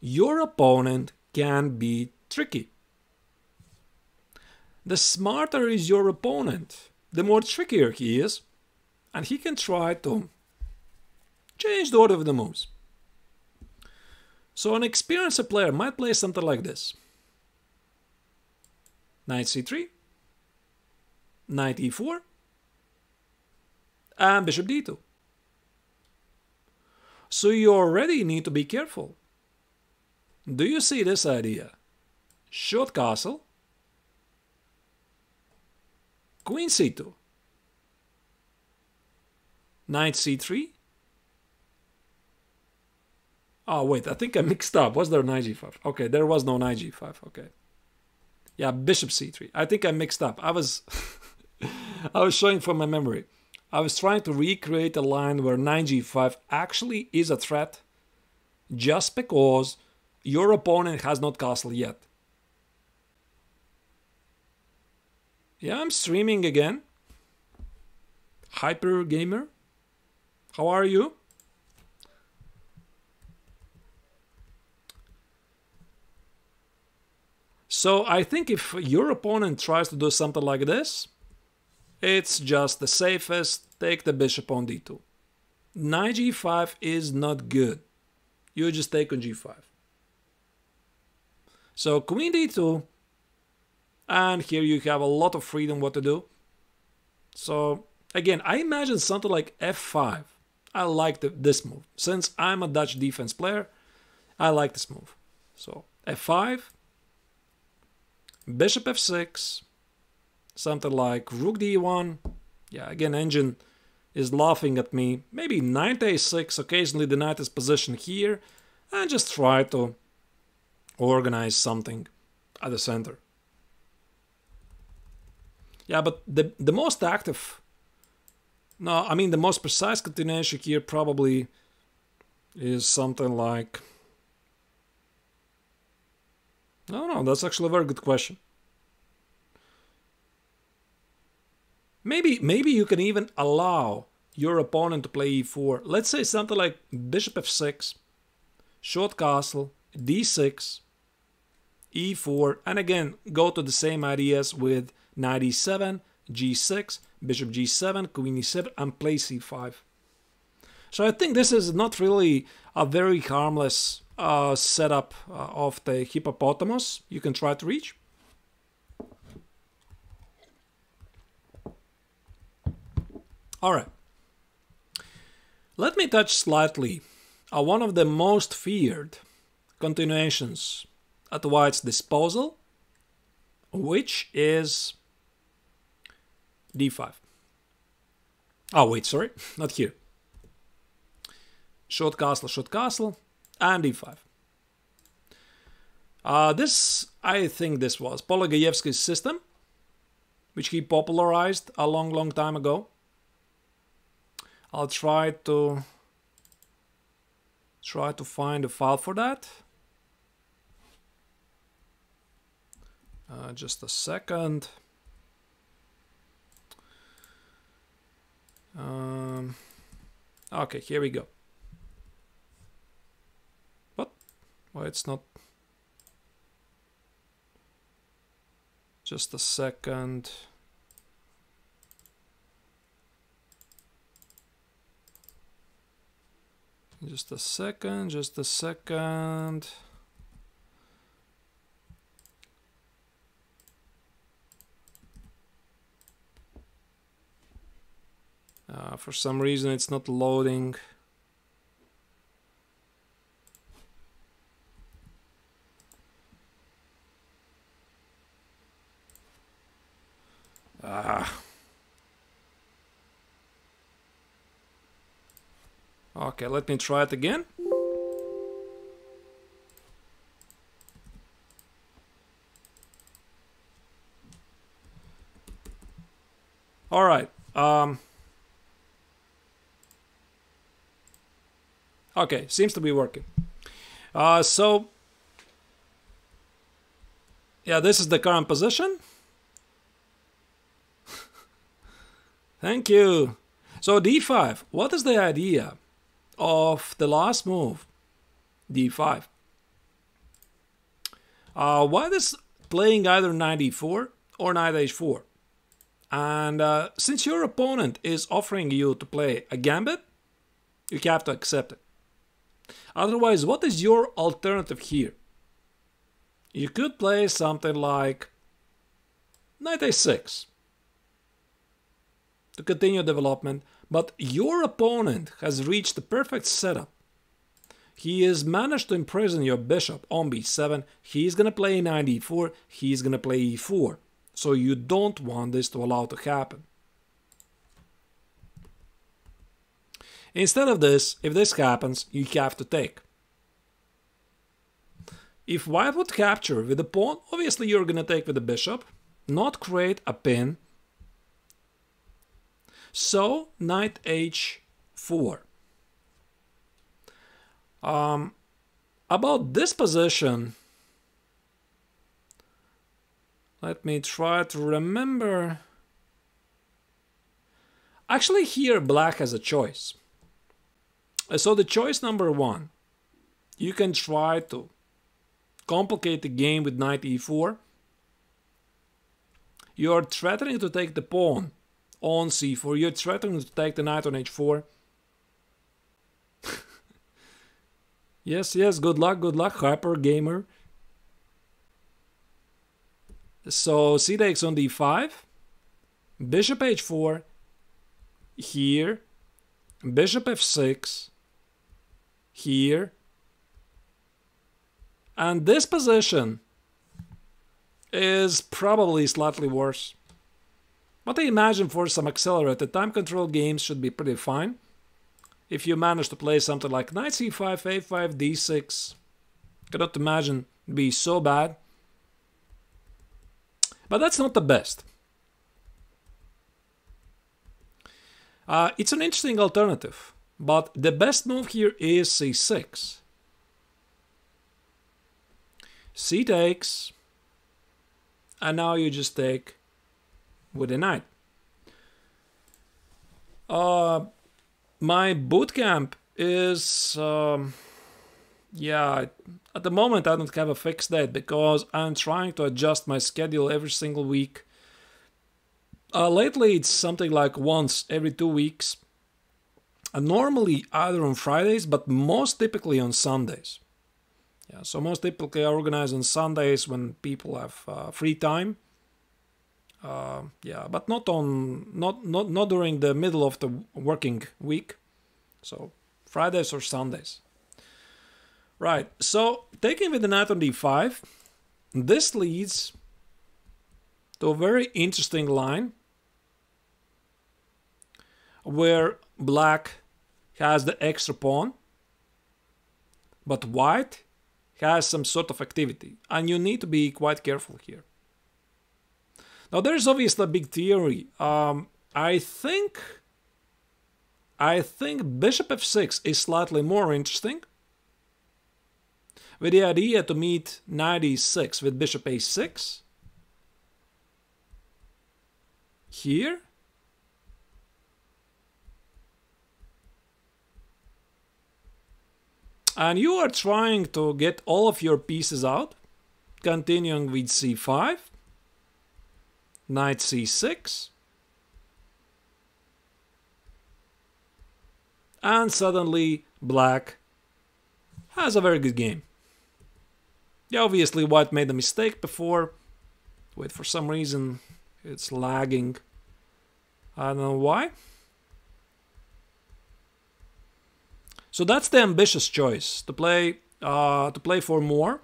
Your opponent can be tricky. The smarter is your opponent, the more trickier he is, and he can try to change the order of the moves. So an experienced player might play something like this. Knight c three, knight e four, and bishop d two. So you already need to be careful. Do you see this idea? Short castle, queen c two, knight c three. Oh wait, I think I mixed up. Was there knight g five? Okay, there was no knight g five. Okay. Yeah, bishop c three. I think I mixed up. I was I was showing from my memory. I was trying to recreate a line where knight g five actually is a threat just because your opponent has not castled yet. Yeah, I'm streaming again. Hyper Gamer, how are you? So I think if your opponent tries to do something like this, it's just the safest, take the bishop on d two. Knight g five is not good. You just take on g five. So queen d two, and here you have a lot of freedom what to do. So again, I imagine something like f five. I like the, this move. Since I'm a Dutch defense player, I like this move. So f five, bishop f six, something like rook d one. Yeah, again, engine is laughing at me. Maybe knight a six, occasionally the knight is positioned here, and just try to organize something at the center. Yeah, but the, the most active, no, I mean the most precise continuation here probably is something like, no, no, that's actually a very good question. Maybe, maybe you can even allow your opponent to play e four. Let's say something like bishop f six, short castle, d six, e four, and again, go to the same ideas with knight e seven, g six, bishop g seven, queen e seven, and play c five. So I think this is not really a very harmless uh, setup uh, of the hippopotamus you can try to reach. All right, let me touch slightly on one of the most feared continuations at white's disposal, which is d five. Oh wait, sorry, not here. Short castle, short castle, and d five. Uh, this, I think this was Polagayevsky's system, which he popularized a long, long time ago. I'll try to try to find a file for that. Uh, just a second. Um, okay, here we go. What? Why it's not? Just a second. Just a second, just a second. Uh, for some reason it's not loading. Ah. Okay, let me try it again. All right. Um, okay, seems to be working. Uh, so, yeah, this is the current position. Thank you. So d five, what is the idea of the last move, d five? Uh, why is playing either knight e four or knight h four? And uh, since your opponent is offering you to play a gambit, you have to accept it. Otherwise, what is your alternative here? You could play something like knight a six to continue development, but your opponent has reached the perfect setup. He has managed to imprison your bishop on b seven. He's going to play knight e four. He's going to play e four. So you don't want this to allow to happen. Instead of this, if this happens, you have to take. If white would capture with the pawn, obviously you're going to take with the bishop, not create a pin. So knight h four. Um, about this position, let me try to remember. Actually, here black has a choice. So the choice number one, you can try to complicate the game with knight e four. You are threatening to take the pawn on c four. You're threatening to take the knight on h four. Yes, yes, good luck, good luck, Hyper Gamer. So c takes on d five, bishop h four, here, bishop f six, here, and this position is probably slightly worse. But I imagine for some accelerated time control games should be pretty fine if you manage to play something like knight c five, a five, d six. Cannot imagine it'd be so bad. But that's not the best. Uh, it's an interesting alternative, but the best move here is c six. C takes, and now you just take with a knight. Uh, my bootcamp is... Um, Yeah, at the moment I don't have a fixed date because I'm trying to adjust my schedule every single week. Uh, lately it's something like once every two weeks. And normally either on Fridays, but most typically on Sundays. Yeah, so most typically I organize on Sundays when people have uh, free time. Uh, yeah, but not on not not not during the middle of the working week. So Fridays or Sundays. Right, so taking with the knight on d five, this leads to a very interesting line where black has the extra pawn, but white has some sort of activity, and you need to be quite careful here. Now there's obviously a big theory. Um, I think, I think bishop f six is slightly more interesting, with the idea to meet knight e six with bishop a six. Here. And you are trying to get all of your pieces out, continuing with c five, knight c six, and suddenly black has a very good game. Yeah, obviously white made a mistake before. Wait, for some reason it's lagging. I don't know why. So that's the ambitious choice, to play uh, to play for more.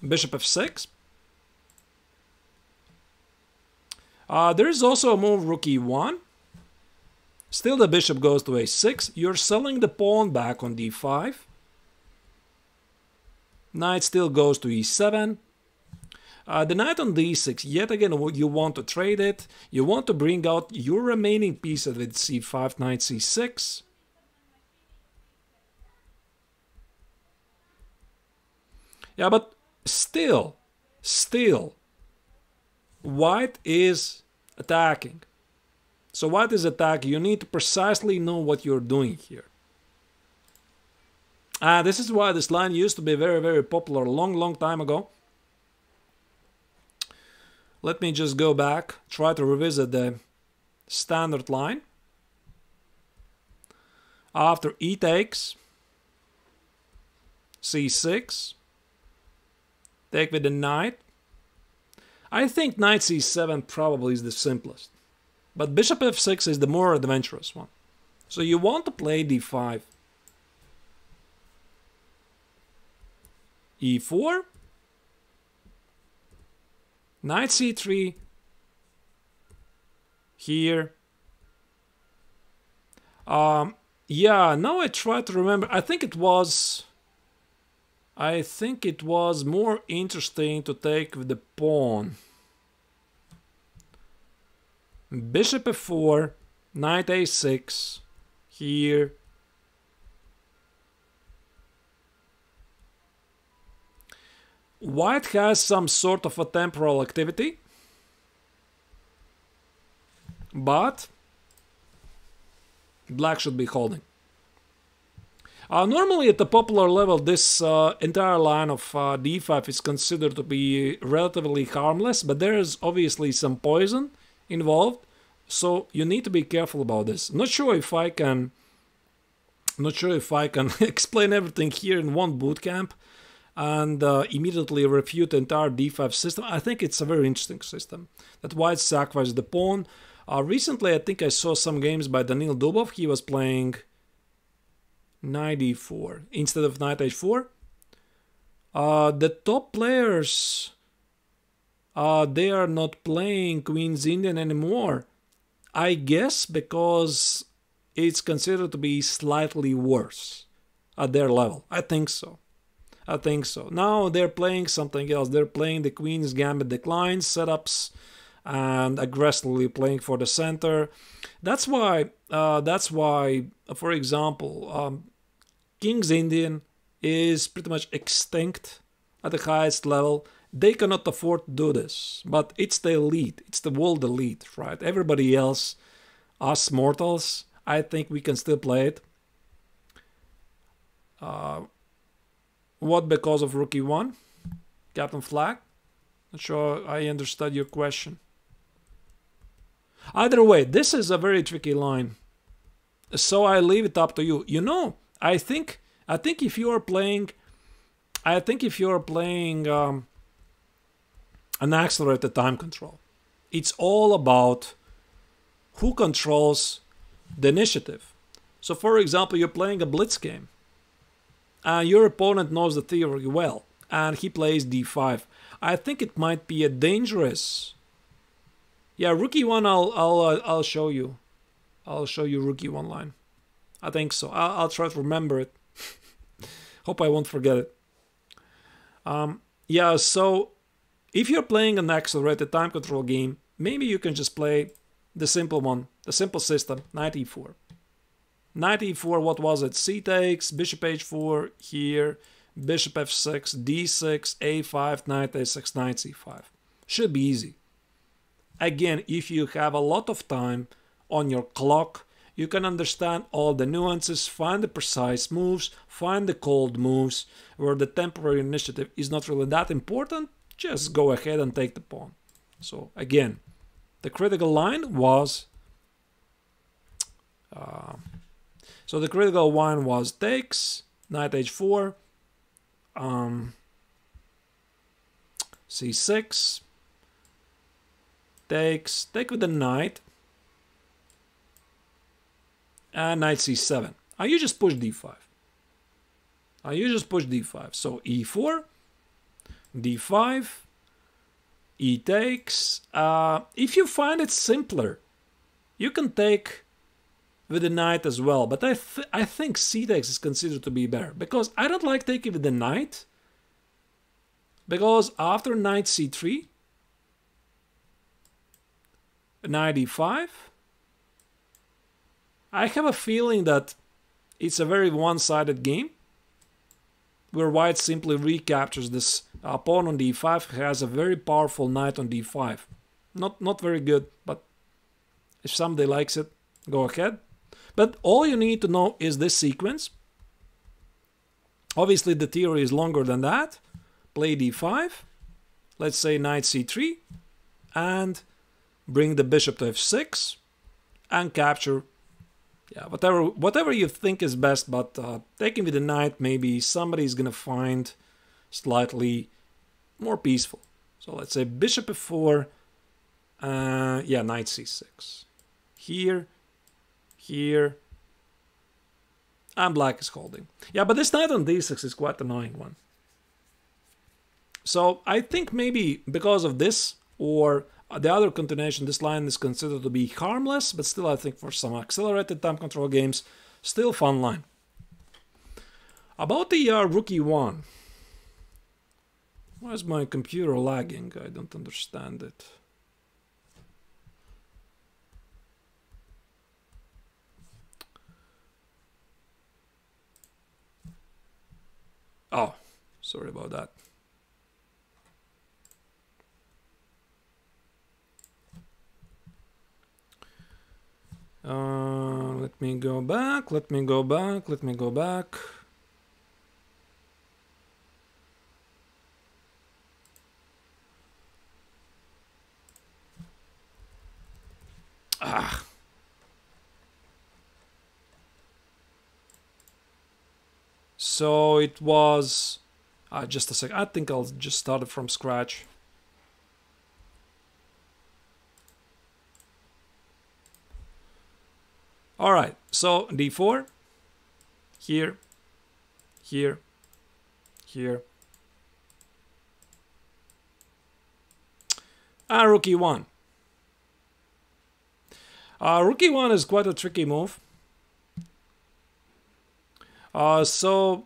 Bishop f six. Uh, there is also a move rook e one. Still the bishop goes to a six. You're selling the pawn back on d five. Knight still goes to e seven. Uh, the knight on d six, yet again, you want to trade it. You want to bring out your remaining pieces with c five, knight c six. Yeah, but still, still, white is attacking. So white is attacking. You need to precisely know what you're doing here. Uh, this is why this line used to be very, very popular a long, long time ago. Let me just go back, try to revisit the standard line. After e takes, c six, take with the knight. I think knight c seven probably is the simplest, but bishop f six is the more adventurous one. So you want to play d five. e four, knight c three, here. Um, yeah, now I try to remember, I think it was, I think it was more interesting to take the pawn. Bishop f four, knight a six, here. White has some sort of a temporal activity, but black should be holding. Uh, normally at the popular level, this uh, entire line of uh, d five is considered to be relatively harmless, but there is obviously some poison involved, so you need to be careful about this. Not sure if I can, not sure if I can explain everything here in one bootcamp and uh, immediately refute the entire d five system. I think it's a very interesting system, that white sacrifices the pawn. Uh, recently, I think I saw some games by Daniel Dubov. He was playing knight e four instead of knight h four. Uh, the top players, uh, they are not playing Queen's Indian anymore. I guess because it's considered to be slightly worse at their level. I think so. I think so. Now they're playing something else. They're playing the Queen's Gambit declines, setups, and aggressively playing for the center. That's why, uh, that's why, for example, um, King's Indian is pretty much extinct at the highest level. They cannot afford to do this, but it's the elite. It's the world elite, right? Everybody else, us mortals, I think we can still play it. Uh, What because of rook e one? Captain Flag? Not sure I understood your question. Either way, this is a very tricky line. So I leave it up to you. You know, I think I think if you are playing, I think if you are playing um, an accelerated time control, it's all about who controls the initiative. So, for example, you're playing a blitz game. Uh, your opponent knows the theory well, and he plays d five. I think it might be a dangerous. Yeah, rook e one. I'll I'll uh, I'll show you. I'll show you rook e one line. I think so. I'll, I'll try to remember it. Hope I won't forget it. Um, yeah. So if you're playing an accelerated time control game, maybe you can just play the simple one, the simple system, knight e four. Knight e four, what was it? C takes, bishop h four, here, bishop f six, d six, a five, knight a six, knight c five. Should be easy. Again, if you have a lot of time on your clock, you can understand all the nuances, find the precise moves, find the cold moves, where the temporary initiative is not really that important, just go ahead and take the pawn. So again, the critical line was... Uh, So the critical one was takes, knight h four, um, c six, takes, take with the knight, and knight c seven. And you just push d five. Uh, you just push d five. So e four, d five, e takes. Uh, if you find it simpler, you can take with the knight as well. But I, th I think c takes is considered to be better. Because I don't like taking with the knight. Because after knight c three, knight e five, I have a feeling that it's a very one-sided game, where white simply recaptures this uh, pawn on d five, has a very powerful knight on d five. Not, not very good, but if somebody likes it, go ahead. But all you need to know is this sequence. Obviously, the theory is longer than that. Play d five, let's say knight c three, and bring the bishop to f six, and capture. Yeah, whatever, whatever you think is best, but uh, taking with the knight, maybe somebody is gonna find slightly more peaceful. So let's say bishop f four, uh, yeah, knight c six. Here, here, and black is holding. Yeah, but this knight on d six is quite an annoying one. So I think maybe because of this, or the other continuation, this line is considered to be harmless, but still I think for some accelerated time control games, still fun line. About the uh, rook e one. Why is my computer lagging? I don't understand it. Oh, sorry about that. Uh, let me go back, let me go back, let me go back. Ah. So it was... Uh, just a sec, I think I'll just start it from scratch. All right, so d four, here, here, here, and rook e one. Uh, rook e one is quite a tricky move. Uh, so,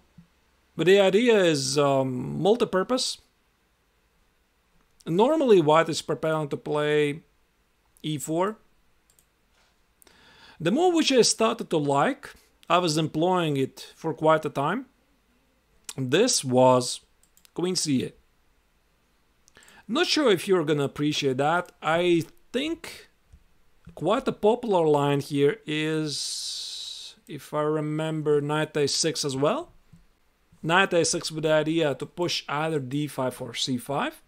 but the idea is um, multi-purpose. Normally, white is preparing to play e four. The move which I started to like, I was employing it for quite a time, this was queen c eight. Not sure if you're gonna appreciate that. I think quite a popular line here is, if I remember, knight a six as well. Knight a six with the idea to push either d five or c five.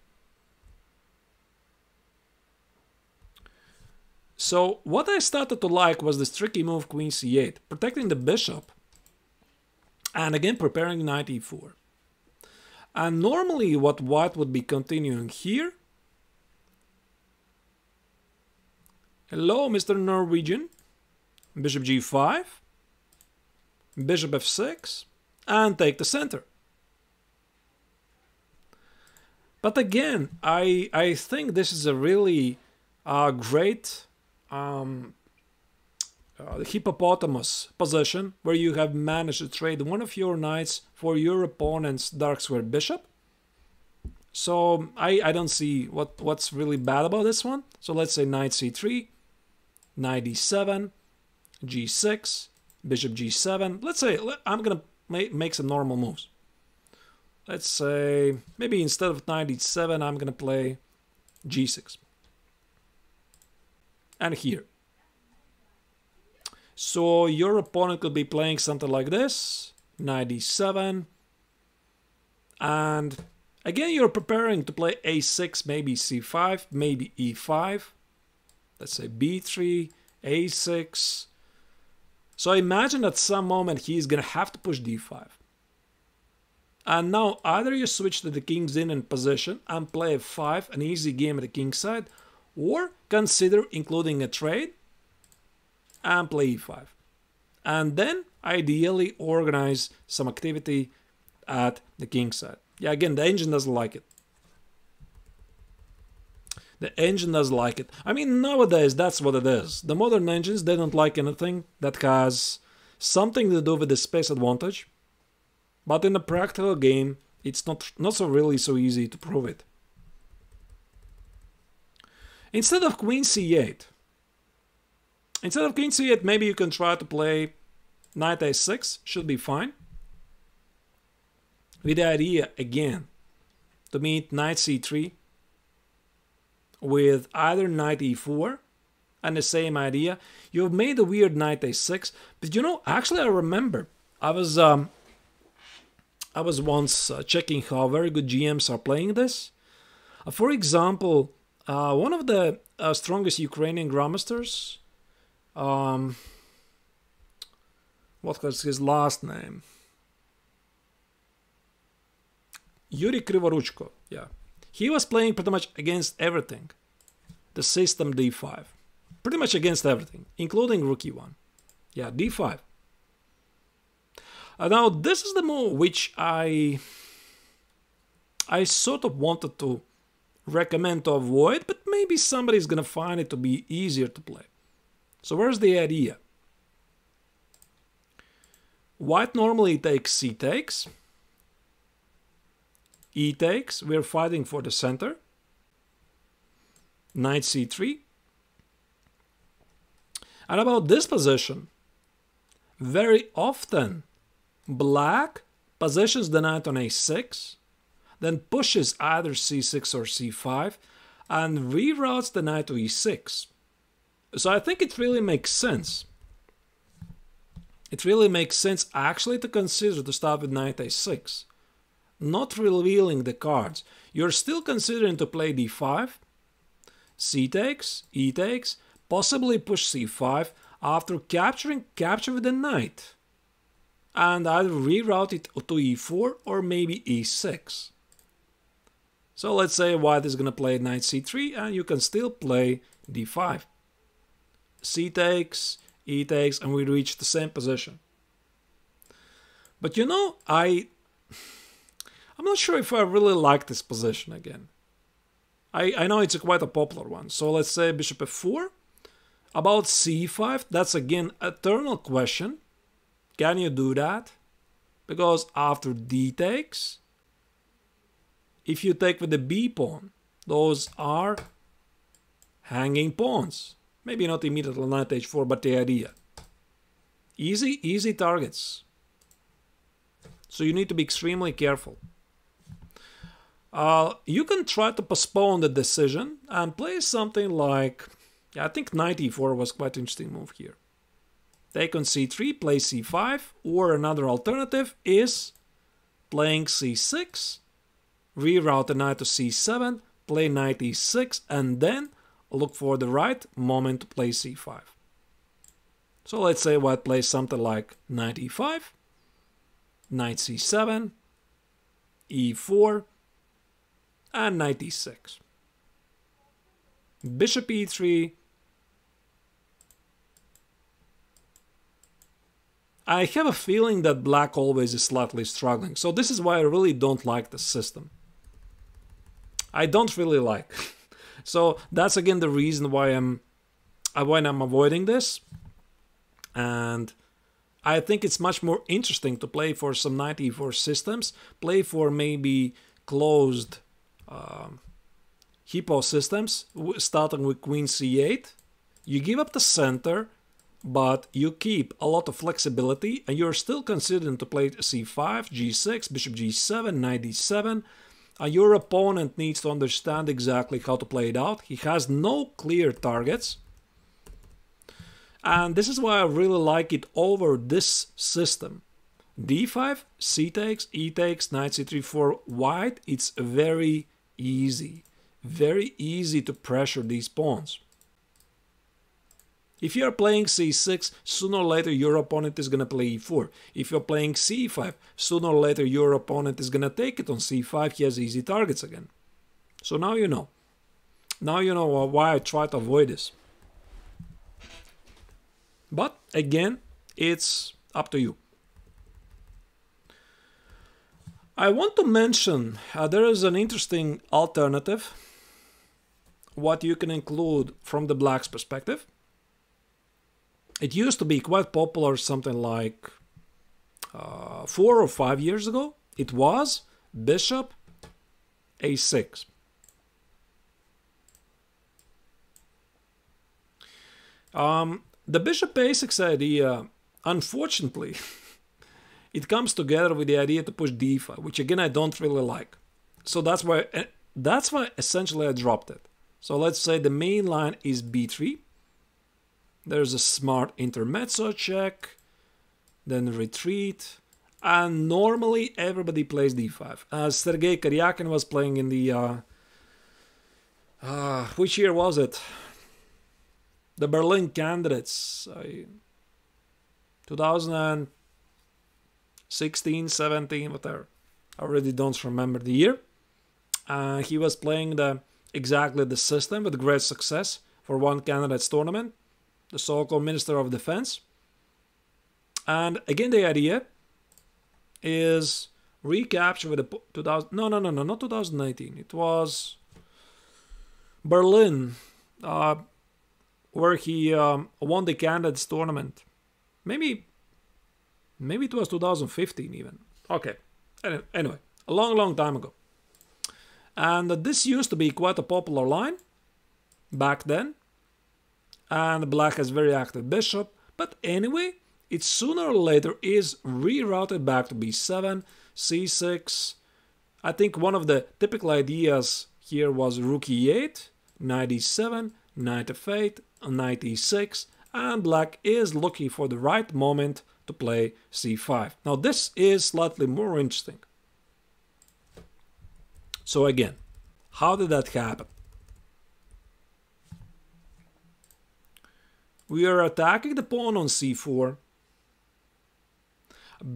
So what I started to like was this tricky move queen c eight, protecting the bishop, and again preparing knight e four. And normally what white would be continuing here. Hello, Mister Norwegian. Bishop g five, bishop f six, and take the center. But again, I, I think this is a really uh, great... Um, uh, the hippopotamus position, where you have managed to trade one of your knights for your opponent's dark square bishop. So I, I don't see what, what's really bad about this one. So let's say knight c three, knight d seven, g six, bishop g seven. Let's say I'm gonna make, make some normal moves. Let's say maybe instead of knight d seven, I'm gonna play g six. And here. So your opponent could be playing something like this, knight e seven, and again you're preparing to play a six, maybe c five, maybe e five, let's say b three, a six. So imagine at some moment he's gonna have to push d five. And now either you switch to the King's Indian position and play f five, an easy game at the king's side, or consider including a trade and play e five. And then ideally organize some activity at the king side. Yeah, again, the engine doesn't like it. The engine doesn't like it. I mean, nowadays, that's what it is. The modern engines, they don't like anything that has something to do with the space advantage. But in a practical game, it's not, not so really so easy to prove it. Instead of queen c eight, instead of queen c eight, maybe you can try to play knight a six, should be fine. With the idea, again, to meet knight c three, with either knight e four and the same idea. You've made a weird knight a six, but you know, actually I remember I was um I was once uh, checking how very good G Ms are playing this. Uh, for example, uh, one of the uh, strongest Ukrainian grammasters, um, what was his last name? Yuri Krivoruchko, yeah. He was playing pretty much against everything. The system d five. Pretty much against everything, including rook e one. Yeah, d five. Uh, now, this is the move which I, I sort of wanted to recommend to avoid, but maybe somebody's going to find it to be easier to play. So where's the idea? White normally takes c takes. E takes, we're fighting for the center. Knight c three. And about this position, very often black positions the knight on a six, then pushes either c six or c five and reroutes the knight to e six. So I think it really makes sense. It really makes sense actually to consider to start with knight a six. Not revealing the cards. You're still considering to play d five, c takes, e takes, possibly push c five after capturing capture with the knight, and either reroute it to e four or maybe e six. So let's say white is gonna play knight c three, and you can still play d five, c takes, e takes, and we reach the same position. But you know, I. I'm not sure if I really like this position again. I, I know it's a quite a popular one. So let's say bishop f four. About c five, that's again an eternal question. Can you do that? Because after d takes, if you take with the b pawn, those are hanging pawns. Maybe not immediately knight h four, but the idea. Easy, easy targets. So you need to be extremely careful. Uh, you can try to postpone the decision and play something like, yeah, I think knight e four was quite an interesting move here. Take on c three, play c five, or another alternative is playing c six, reroute the knight to c seven, play knight e six, and then look for the right moment to play c five. So let's say white plays something like knight e five, knight c seven, e four, and knight e six. Bishop e three. I have a feeling that black always is slightly struggling, so this is why I really don't like the system. I don't really like. So that's again the reason why I'm why I'm avoiding this. And I think it's much more interesting to play for some knight e four systems, play for maybe closed Um, hippo systems, starting with queen c eight. You give up the center, but you keep a lot of flexibility, and you're still considering to play c five, g six, bishop g seven, knight d seven, and your opponent needs to understand exactly how to play it out. He has no clear targets, and this is why I really like it over this system. d five, c takes, e takes, knight c three for white. It's very easy, very easy to pressure these pawns. If you're playing c six, sooner or later your opponent is going to play e four. If you're playing c five, sooner or later your opponent is going to take it on c five. He has easy targets again. So now you know. Now you know why I try to avoid this. But again, it's up to you. I want to mention uh, there is an interesting alternative what you can include from the black's perspective. It used to be quite popular something like uh, four or five years ago. It was bishop a six. Um, the bishop a six idea, unfortunately, it comes together with the idea to push d five, which again I don't really like. So that's why that's why essentially I dropped it. So let's say the main line is b three. There's a smart intermezzo check, then retreat, and normally everybody plays d five. As Sergei Karyakin was playing in the uh, uh, which year was it? The Berlin Candidates, uh, two thousand sixteen, seventeen, whatever. I already don't remember the year. Uh, he was playing the exactly the system with great success for one candidates tournament, the so-called Minister of Defense. And again, the idea is recapture with the two thousand, no, no, no, no, not two thousand nineteen. It was Berlin, uh, where he um, won the candidates tournament. Maybe, maybe it was two thousand fifteen even. Okay, anyway, a long, long time ago. And this used to be quite a popular line back then. And black has very active bishop. But anyway, it sooner or later is rerouted back to b seven, c six. I think one of the typical ideas here was rook e eight, knight e seven, knight f eight, knight e six, and black is looking for the right moment to play c five. Now this is slightly more interesting. So again, how did that happen? We are attacking the pawn on c four.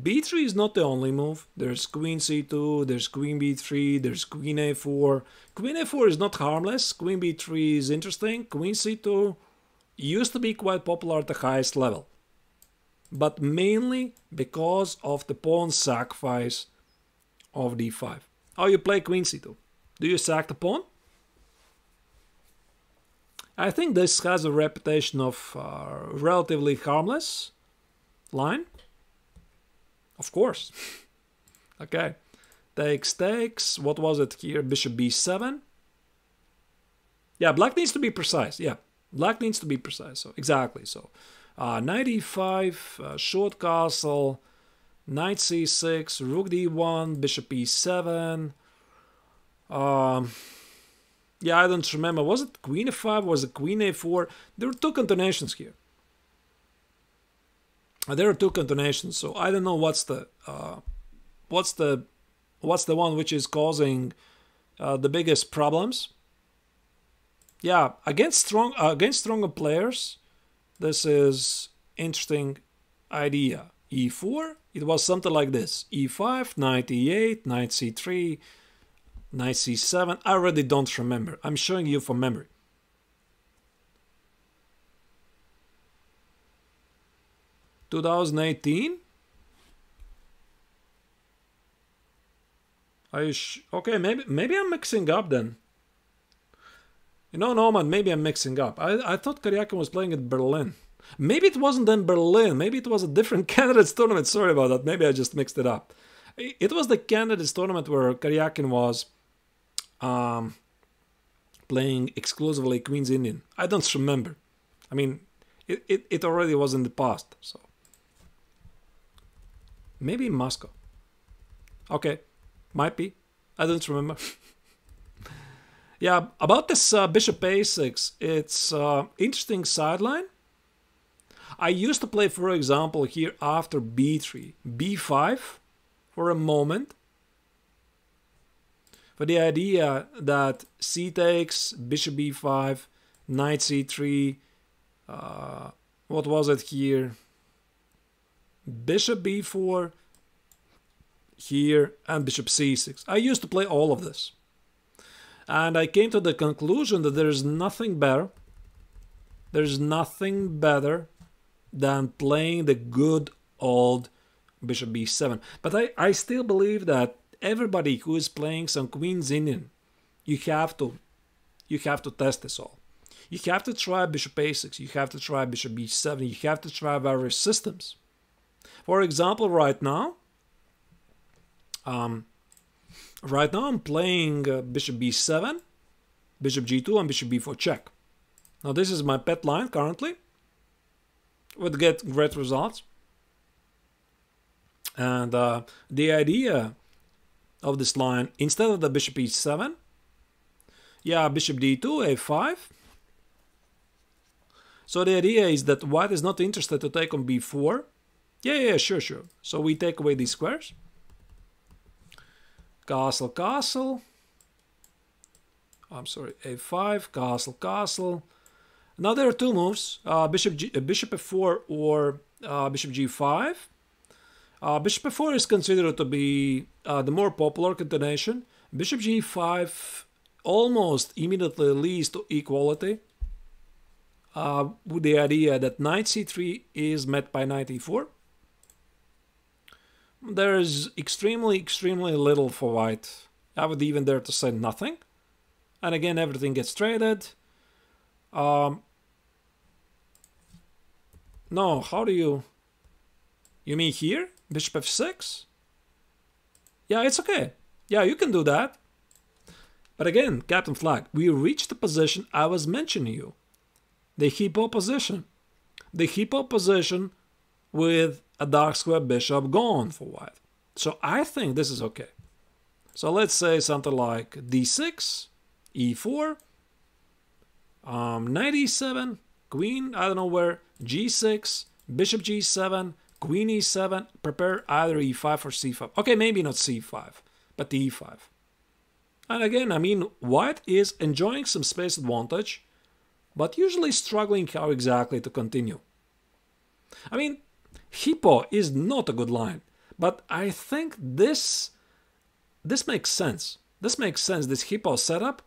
b three is not the only move. There's queen c two, there's queen b three, there's queen a four. Queen a four is not harmless. Queen b three is interesting. Queen c two used to be quite popular at the highest level, but mainly because of the pawn sacrifice of d five. How you play queen c two? Do you sack the pawn? I think this has a reputation of uh, relatively harmless line. Of course. Okay. Takes, takes. What was it here? Bishop b seven. Yeah, black needs to be precise. Yeah, black needs to be precise. So exactly. So uh, knight e five, uh, short castle, knight c six, rook d one, bishop e seven. Um, yeah, I don't remember. Was it queen f five? Was it queen a four? There were two continuations here. There are two continuations, so I don't know what's the uh, what's the what's the one which is causing uh, the biggest problems. Yeah, against strong uh, against stronger players, this is interesting idea. e four, it was something like this: e five, knight e eight, knight c three, knight c seven. I really don't remember. I'm showing you from memory. twenty eighteen? Are you sh okay, maybe maybe I'm mixing up then. You know, no man, maybe I'm mixing up. I, I thought Karyakin was playing at Berlin. Maybe it wasn't in Berlin. Maybe it was a different candidates tournament. Sorry about that. Maybe I just mixed it up. It was the candidates tournament where Karyakin was um, playing exclusively Queen's Indian. I don't remember. I mean, It, it, it already was in the past, so maybe in Moscow. Okay, might be. I don't remember. Yeah, about this uh, bishop a six, it's uh, interesting sideline. I used to play, for example, here after b three, b five for a moment. For the idea that c takes, bishop b five, knight c three, Uh, what was it here? Bishop b four here and bishop c six. I used to play all of this. And I came to the conclusion that there's nothing better. There's nothing better than playing the good old bishop b seven. But I, I still believe that everybody who is playing some Queen's Indian, you have to, you have to test this all. You have to try bishop a six, you have to try bishop b seven, you have to try various systems. For example, right now, um, right now I'm playing uh, bishop b seven, bishop g two, and bishop b four check. Now this is my pet line currently, would get great results. And uh, the idea of this line, instead of the bishop e seven, yeah, bishop d two, a five. So the idea is that white is not interested to take on b four. Yeah, yeah, sure, sure. So we take away these squares. Castle, castle. I'm sorry, a five, castle, castle. Now there are two moves, uh, bishop, G, uh, bishop f four or uh, bishop g five. Uh, bishop f four is considered to be uh, the more popular continuation. Bishop g five almost immediately leads to equality, uh, with the idea that knight c three is met by knight e four. There is extremely, extremely little for white. I would even dare to say nothing. And again, everything gets traded. Um, no, how do you... You mean here? Bishop f six? Yeah, it's okay. Yeah, you can do that. But again, captain flag, we reached the position I was mentioning you. The hippo position. The hippo position with a dark square bishop gone for white. So I think this is okay. So let's say something like d six, e four, um, knight e seven, queen, I don't know where, g six, bishop g seven, queen e seven, prepare either e five or c five. Okay, maybe not c five, but e five. And again, I mean, white is enjoying some space advantage, but usually struggling how exactly to continue. I mean, hippo is not a good line, but I think this, this makes sense. This makes sense, this hippo setup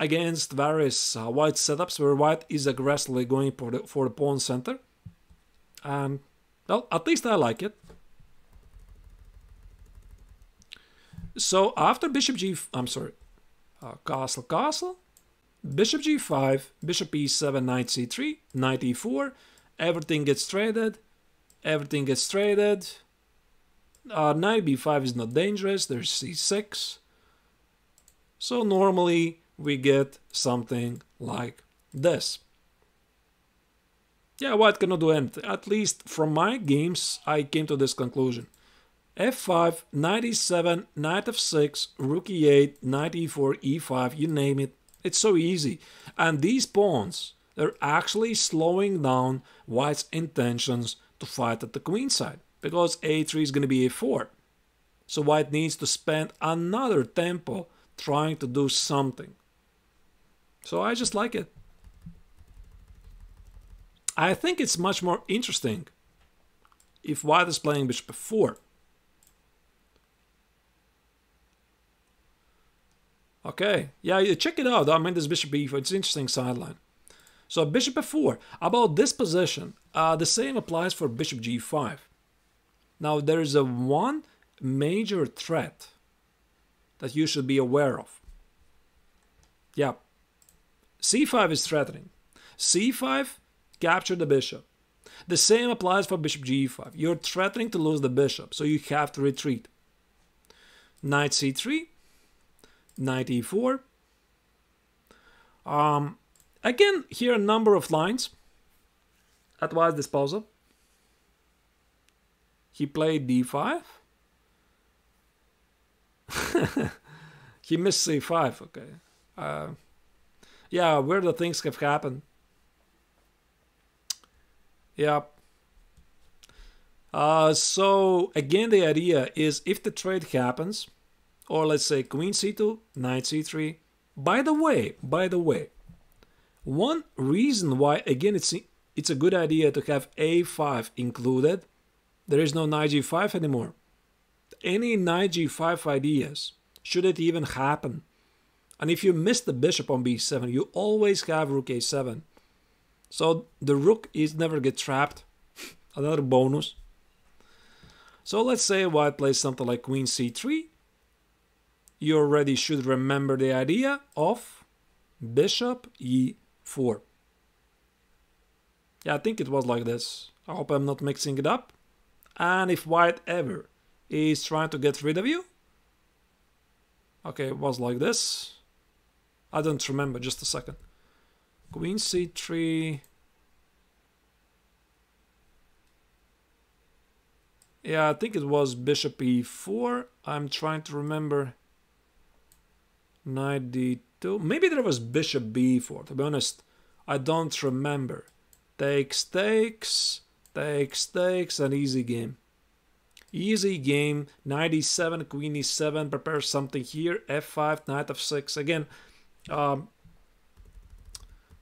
against various uh, white setups where white is aggressively going for the, for the pawn center. And... well, at least I like it. So after bishop g, I'm sorry, uh, castle, castle, bishop g five, bishop e seven, knight c three, knight e four, everything gets traded, everything gets traded. Uh, knight b five is not dangerous, there's c six. So normally we get something like this. Yeah, white cannot do anything. At least from my games, I came to this conclusion. f five, knight e seven, knight f six, rook e eight, knight e four, e five, you name it. It's so easy. And these pawns, they're actually slowing down white's intentions to fight at the queen side. Because a three is going to be a four. So white needs to spend another tempo trying to do something. So I just like it. I think it's much more interesting if white is playing bishop f four. Okay, yeah, you check it out. I mean, this bishop b four, it's an interesting sideline. So bishop f four. About this position, uh, the same applies for bishop g five. Now, there is a one major threat that you should be aware of. Yeah, c five is threatening. c five... capture the bishop. The same applies for bishop g five. You're threatening to lose the bishop, so you have to retreat. Knight c three, knight e four. Um, again, here are a number of lines at white's disposal. He played d five. He missed c five, okay. Uh, yeah, where the things have happened. Yeah. Uh, so again, the idea is if the trade happens, or let's say queen c two, knight c three. By the way, by the way, one reason why again it's it's a good idea to have a five included. There is no knight g five anymore. Any knight g five ideas, should it even happen, and if you miss the bishop on b seven, you always have rook a seven. So the rook is never get trapped, another bonus. So let's say white plays something like queen c three, you already should remember the idea of bishop e four. Yeah, I think it was like this. I hope I'm not mixing it up. And if white ever is trying to get rid of you. Okay, it was like this. I don't remember, just a second. Queen c three. Yeah, I think it was bishop e four. I'm trying to remember. Knight d two. Maybe there was bishop b four. To be honest, I don't remember. Takes, takes, takes, takes. An easy game. Easy game. Knight e seven, queen e seven. Prepare something here. f five, knight f six. Again, um,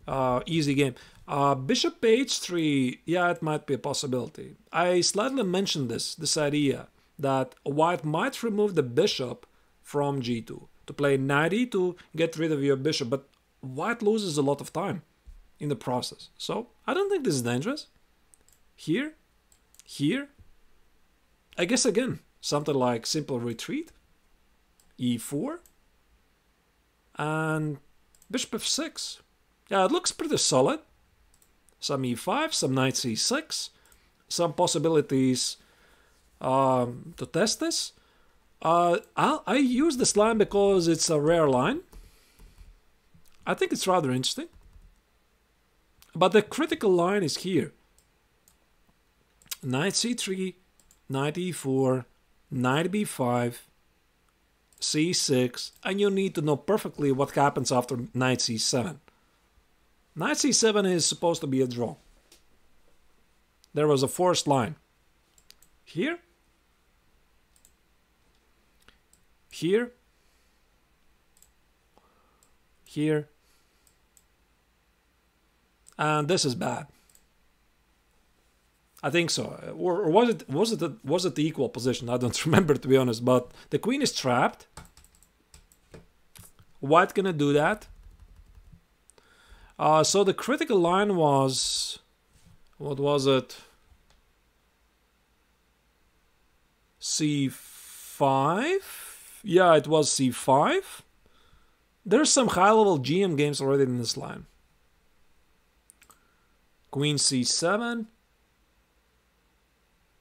uh, easy game. Uh, bishop h three, yeah, it might be a possibility. I slightly mentioned this, this idea that white might remove the bishop from g two to play knight e two, get rid of your bishop, but white loses a lot of time in the process. So I don't think this is dangerous. Here, here, I guess again, something like simple retreat, e four, and bishop f six. Yeah, it looks pretty solid. Some e five, some knight c six, some possibilities um, to test this. Uh, I'll, I use this line because it's a rare line. I think it's rather interesting. But the critical line is here. Knight c three, knight e four, knight b five, c six, and you need to know perfectly what happens after knight c seven. Knight c seven is supposed to be a draw. There was a forced line. Here. Here. Here. And this is bad. I think so. Or, or was it was it a, was it the equal position? I don't remember, to be honest, but the queen is trapped. White gonna do that. Uh, so the critical line was, what was it, c five? Yeah, it was c five. There's some high-level G M games already in this line. Queen c seven,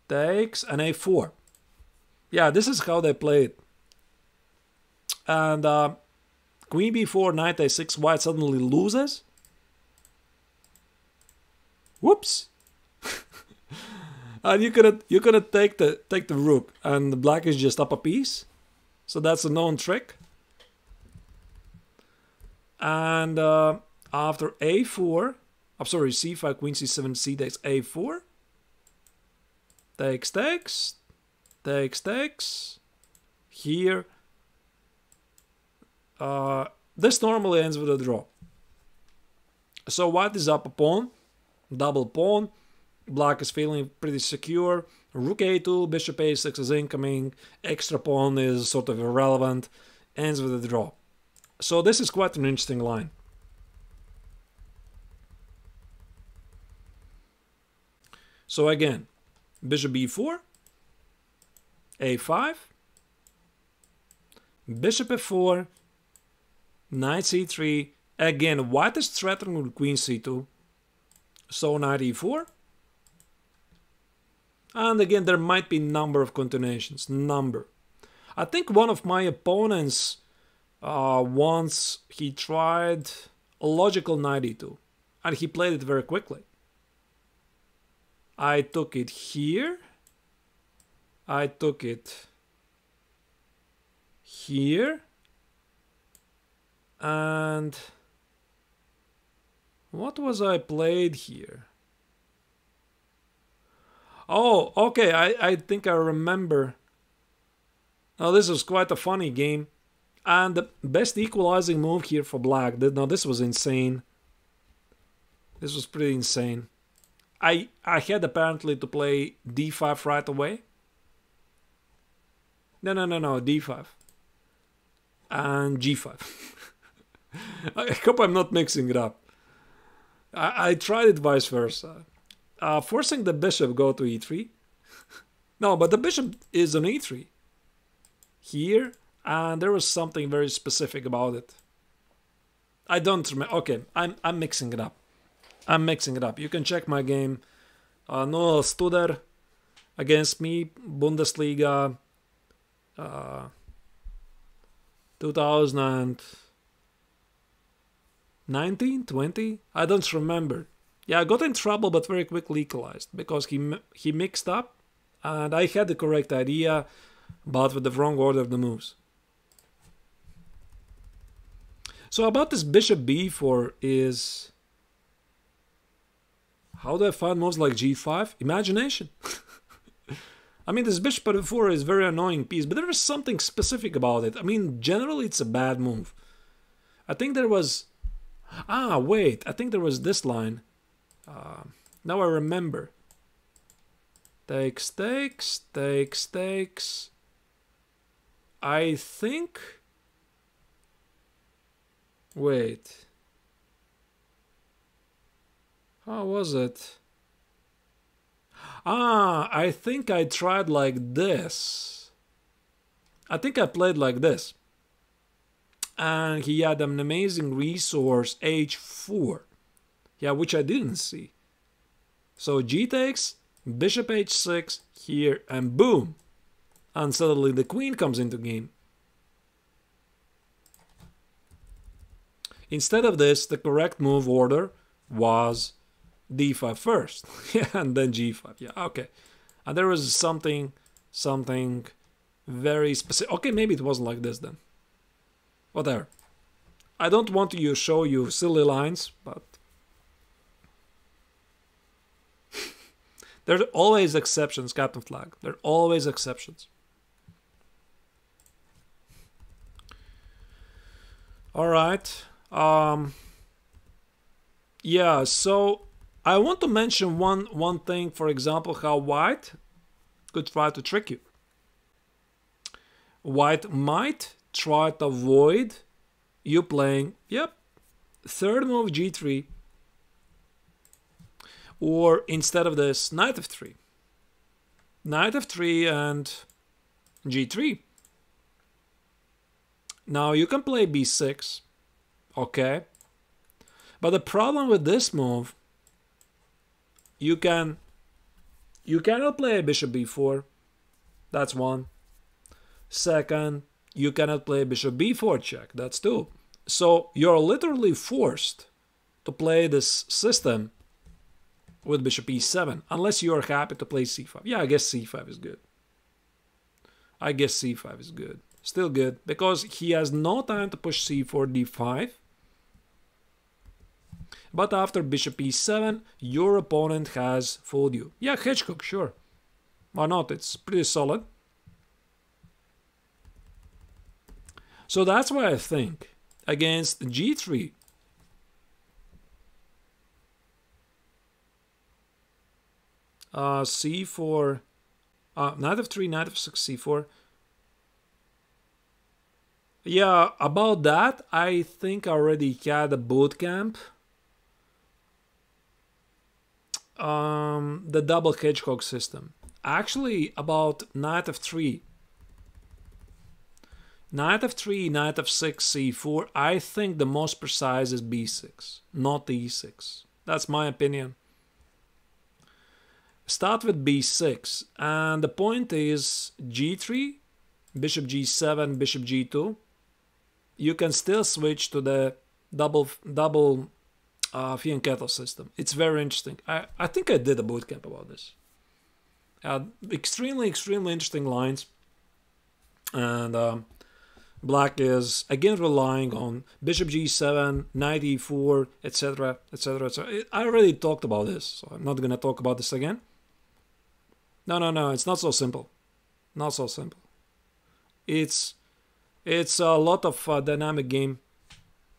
takes, and a four. Yeah, this is how they play it. And uh, queen b four, knight a six, white suddenly loses. Whoops! And you couldn't you couldn't take the take the rook, and the black is just up a piece, so that's a known trick. And uh, after a four, I'm sorry, c five, queen c seven, c takes, a four, takes, takes, takes, takes. Here, uh, this normally ends with a draw. So white is up a pawn. Double pawn, black is feeling pretty secure, rook a two, bishop a six is incoming, extra pawn is sort of irrelevant, ends with a draw. So this is quite an interesting line. So again, bishop b four, a five, bishop f four, knight c three, again white is threatening with queen c two. So knight e four, and again there might be number of continuations. Number. I think one of my opponents uh, once he tried a logical knight e two, and he played it very quickly. I took it here. I took it here, and. What was I played here? Oh, okay, I, I think I remember. Now, this was quite a funny game. And the best equalizing move here for black. Now, this was insane. This was pretty insane. I, I had apparently to play d five right away. No, no, no, no, d five. And g five. I hope I'm not mixing it up. I tried it vice versa. Uh, forcing the bishop go to e three. No, but the bishop is on e three. Here and there was something very specific about it. I don't remember. Okay, I'm I'm mixing it up. I'm mixing it up. You can check my game. Uh, Noel Studer against me, Bundesliga, uh, two thousand nineteen, twenty. I don't remember. Yeah, I got in trouble, but very quickly equalized because he he mixed up, and I had the correct idea, but with the wrong order of the moves. So about this bishop b four is, how do I find moves like g five? Imagination. I mean, this bishop b four is a very annoying piece, but there is something specific about it. I mean, generally it's a bad move. I think there was, ah, wait, I think there was this line. Uh, now I remember. Takes, takes, takes, takes. I think... Wait. How was it? Ah, I think I tried like this. I think I played like this. And he had an amazing resource, h four. Yeah, which I didn't see. So g takes, bishop h six, here, and boom. And suddenly the queen comes into game. Instead of this, the correct move order was d five first, and then g five. Yeah, okay. And there was something, something very specific. Okay, maybe it wasn't like this then. Whatever. I don't want to show you silly lines, but there are always exceptions, Captain Flag. There are always exceptions. All right. Um, yeah, so I want to mention one, one thing, for example, how white could try to trick you. White might try to avoid you playing, yep, third move g three, or instead of this, knight f three. Knight f three and g three. Now you can play b six. Okay, but the problem with this move, you can, you cannot play bishop b four, that's one. Second, you cannot play bishop b four check, that's two. So you're literally forced to play this system with bishop e seven, unless you're happy to play c five. Yeah, I guess c five is good. I guess c five is good. Still good, because he has no time to push c four, d five. But after bishop e seven, your opponent has fooled you. Yeah, Hitchcock, sure. Why not? It's pretty solid. So that's why I think against g three, uh, c four, uh, knight f three, knight f six, c four. Yeah, about that, I think I already had a boot camp. Um, the double hedgehog system. Actually, about knight f three. Knight f three, knight f six, c four, I think the most precise is b six, not e six. That's my opinion. Start with b six, and the point is g three, bishop g seven, bishop g two. You can still switch to the double double uh, Fianchetto system. It's very interesting. I, I think I did a bootcamp about this. Uh, extremely, extremely interesting lines. And um, black is, again, relying on bishop g seven, knight e four, et cetera, et cetera, et cetera. I already talked about this, so I'm not going to talk about this again. No, no, no, it's not so simple. Not so simple. It's... It's a lot of uh, dynamic game.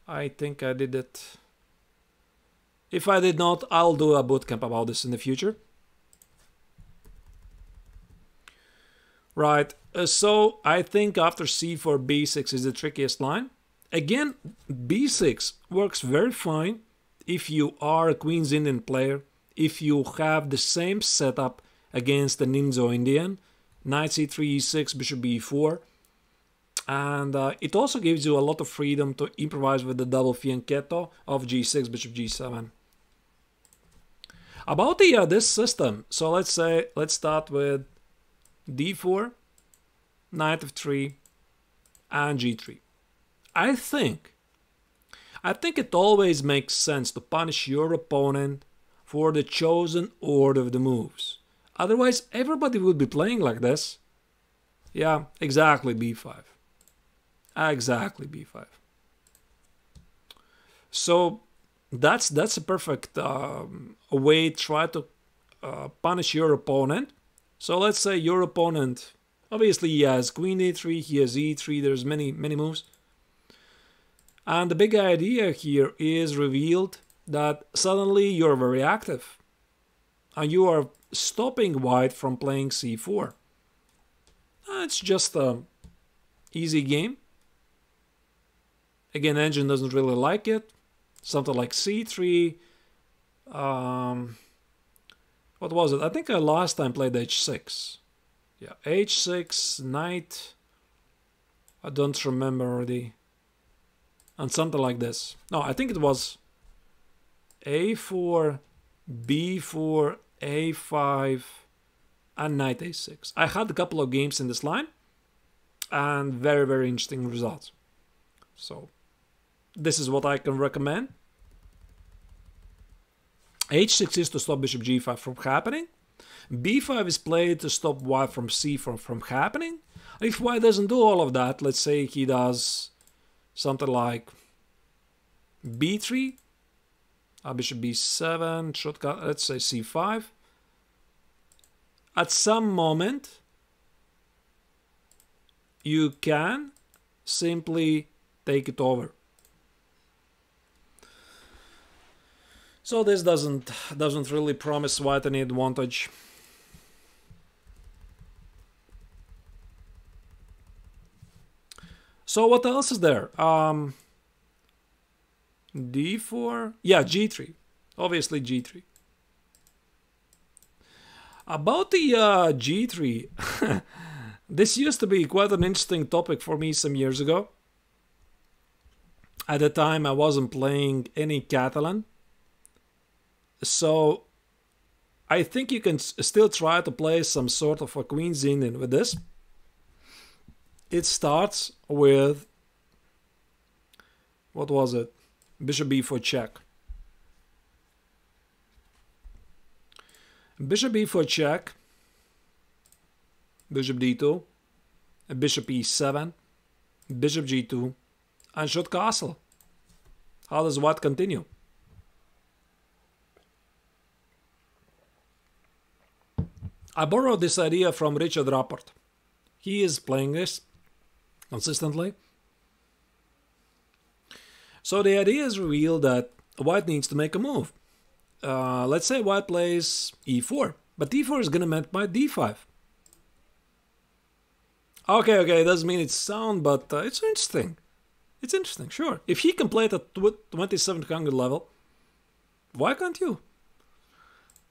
I think I did it. If I did not, I'll do a bootcamp about this in the future. Right, uh, so I think after c four, b six is the trickiest line. Again, b six works very fine if you are a Queen's Indian player, if you have the same setup against the Nimzo Indian, knight c three, e six, bishop b four. And uh, it also gives you a lot of freedom to improvise with the double fianchetto of g six, bishop g seven. About the uh, this system, so let's say let's start with d four, knight f three, and g three. I think, I think it always makes sense to punish your opponent for the chosen order of the moves. Otherwise, everybody would be playing like this. Yeah, exactly b five. Exactly b five. So that's that's a perfect um, way to try to uh, punish your opponent. So let's say your opponent, obviously he has queen a three, he has e three, there's many, many moves. And the big idea here is revealed that suddenly you're very active. And you are stopping white from playing c four. It's just an easy game. Again, engine doesn't really like it. Something like c three. Um, what was it? I think I last time played h six. Yeah, h six, knight. I don't remember already. And something like this. No, I think it was a four, b four, a five, and knight a six. I had a couple of games in this line. And very, very interesting results. So this is what I can recommend. h six is to stop bishop g five from happening. b five is played to stop white from c from, from happening. If white doesn't do all of that, let's say he does something like b three, uh, bishop b seven, shortcut, let's say c five. At some moment, you can simply take it over. So this doesn't doesn't really promise white any advantage. So what else is there? Um, d four, yeah, g three, obviously g three. About the uh, g three, this used to be quite an interesting topic for me some years ago. At the time, I wasn't playing any Catalan. So I think you can still try to play some sort of a Queen's Indian with this. It starts with, what was it? Bishop b four check. Bishop b four check. Bishop d two. Bishop e seven. Bishop g two. And short castle. How does white continue? I borrowed this idea from Richard Rapport. He is playing this consistently. So the idea is revealed that white needs to make a move. Uh, let's say white plays e four, but d four is going to met by d five. Okay, okay, it doesn't mean it's sound, but uh, it's interesting. It's interesting, sure. If he can play it at twenty-seven hundred level, why can't you?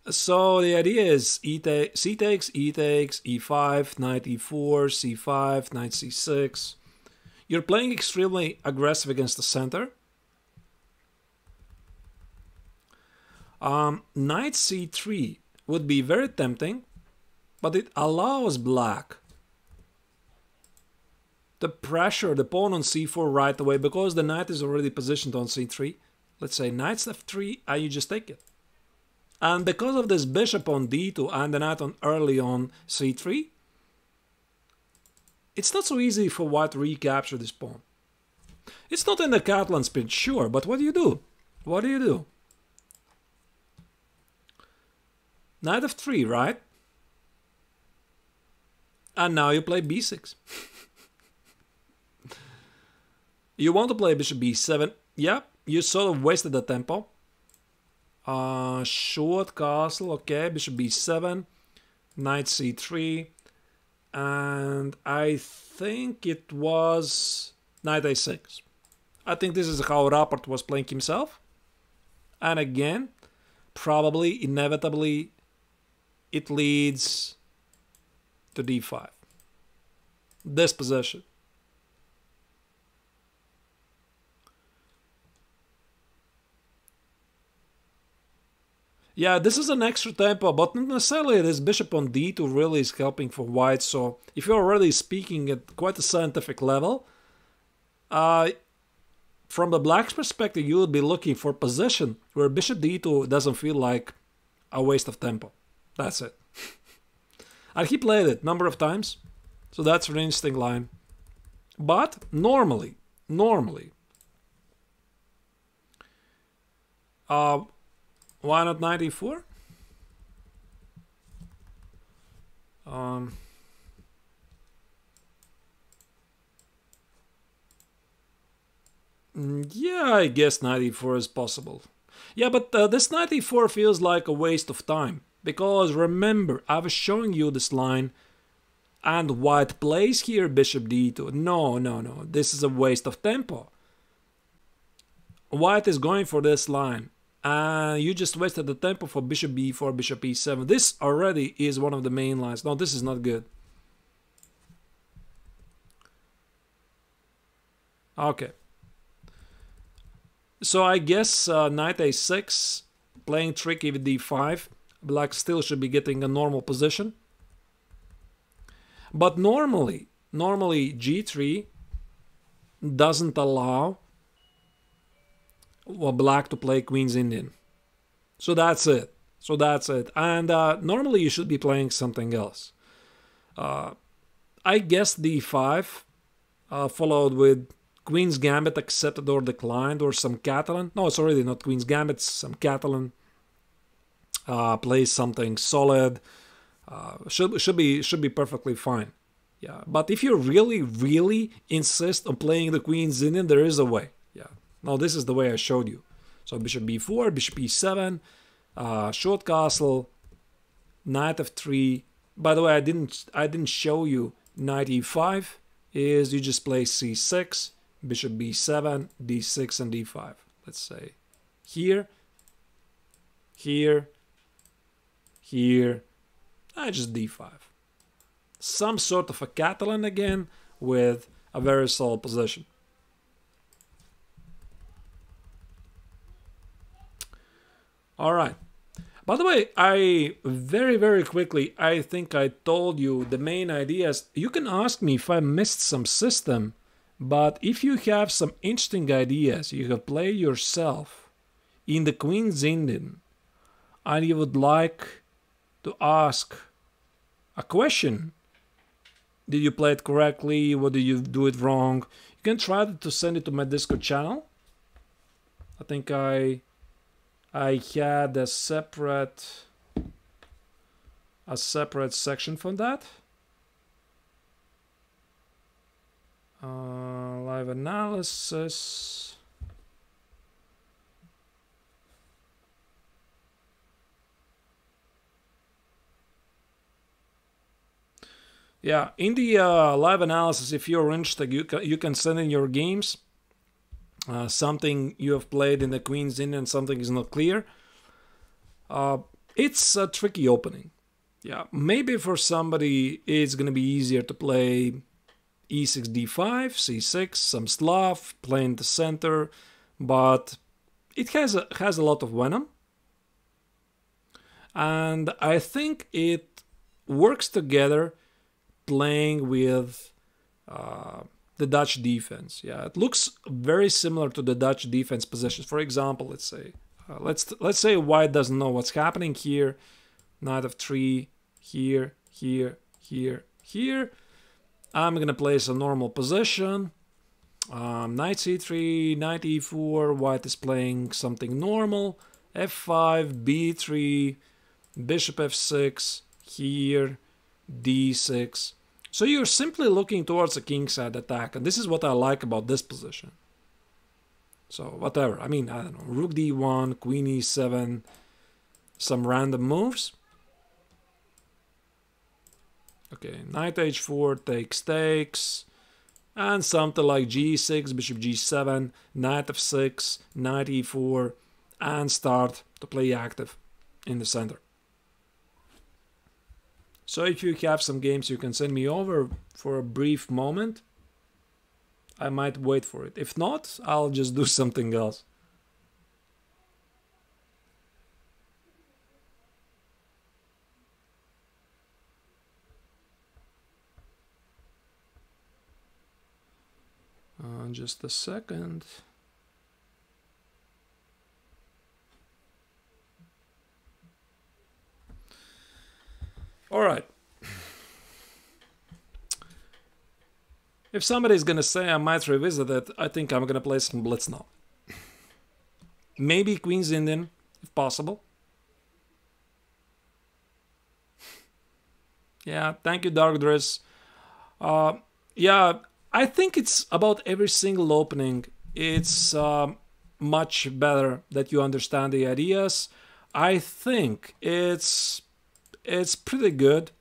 So the idea is e ta c takes, e takes, e five, knight e four, c five, knight c six. You're playing extremely aggressive against the center. Um, knight c three would be very tempting, but it allows black to pressure the pawn on c four right away because the knight is already positioned on c three. Let's say knight f three, and you just take it. And because of this bishop on d two and the knight on early on c three, it's not so easy for white to recapture this pawn. It's not in the Catalan spirit, sure, but what do you do? What do you do? Knight f three, right? And now you play b six. You want to play bishop b seven. Yeah, you sort of wasted the tempo. Uh, short castle, okay, bishop b seven, knight c three, and I think it was knight a six. I think this is how Rapport was playing himself. And again, probably, inevitably, it leads to d five. This position. Yeah, this is an extra tempo, but not necessarily this bishop on d two really is helping for white. So if you're already speaking at quite a scientific level, uh, from the black's perspective, you would be looking for position where bishop d two doesn't feel like a waste of tempo. That's it. And he played it a number of times, so that's an interesting line. But normally, normally, uh, why not knight e four? Um, yeah, I guess knight e four is possible. Yeah, but uh, this knight e four feels like a waste of time. Because remember, I was showing you this line, and white plays here bishop d two. No, no, no, this is a waste of tempo. White is going for this line, and you just wasted the tempo for bishop b four, bishop e seven. This already is one of the main lines. No, this is not good. Okay. So I guess uh, knight a six, playing tricky with d five. Black still should be getting a normal position. But normally, normally g three doesn't allow well, black to play Queen's Indian. So that's it. So that's it. And uh, normally you should be playing something else. Uh, I guess d five uh, followed with Queen's Gambit accepted or declined or some Catalan. No, it's already not Queen's Gambit, it's some Catalan. Uh, play something solid. Uh, should should be should be perfectly fine. Yeah, but if you really really insist on playing the Queen's Indian, there is a way. Yeah. Now this is the way I showed you. So bishop b four, bishop e seven, uh, short castle, knight f three. By the way, I didn't I didn't show you knight e five. Is you just play c six, bishop b seven, d six and d five. Let's say here, here. Here, I just d five. Some sort of a Catalan again with a very solid position. All right. By the way, I very, very quickly, I think I told you the main ideas. You can ask me if I missed some system, but if you have some interesting ideas you have played yourself in the Queen's Indian and you would like to ask a question. Did you play it correctly? What did you do it wrong? You can try to send it to my Discord channel. I think I I had a separate a separate section for that. Uh, live analysis. Yeah, in the uh, live analysis, if you're interested, you can, you can send in your games. Uh, something you have played in the Queen's Indian, something is not clear. Uh, it's a tricky opening. Yeah, maybe for somebody it's going to be easier to play e six, d five, c six, some Slav, playing the center, but it has a, has a lot of venom. And I think it works together playing with uh, the Dutch defense. Yeah, it looks very similar to the Dutch defense positions. For example, let's say, uh, let's let's say white doesn't know what's happening here. Knight of three, here, here, here, here. I'm gonna place a normal position. Um, knight c three, knight e four. White is playing something normal. f five, b three, bishop f six, here. d six. So you're simply looking towards a kingside attack, and this is what I like about this position. So whatever, I mean, I don't know, rook d one, queen e seven, some random moves. Okay, knight h four, takes, takes, and something like g six, bishop g seven, knight f six, knight e four, and start to play active in the center. So if you have some games you can send me over for a brief moment, I might wait for it. If not, I'll just do something else. Uh, just a second. All right. If somebody's gonna say I might revisit it, I think I'm gonna play some Blitz now. Maybe Queen's Indian, if possible. Yeah, thank you, Dark Dress. Uh, yeah, I think it's about every single opening. It's um, much better that you understand the ideas. I think it's it's pretty good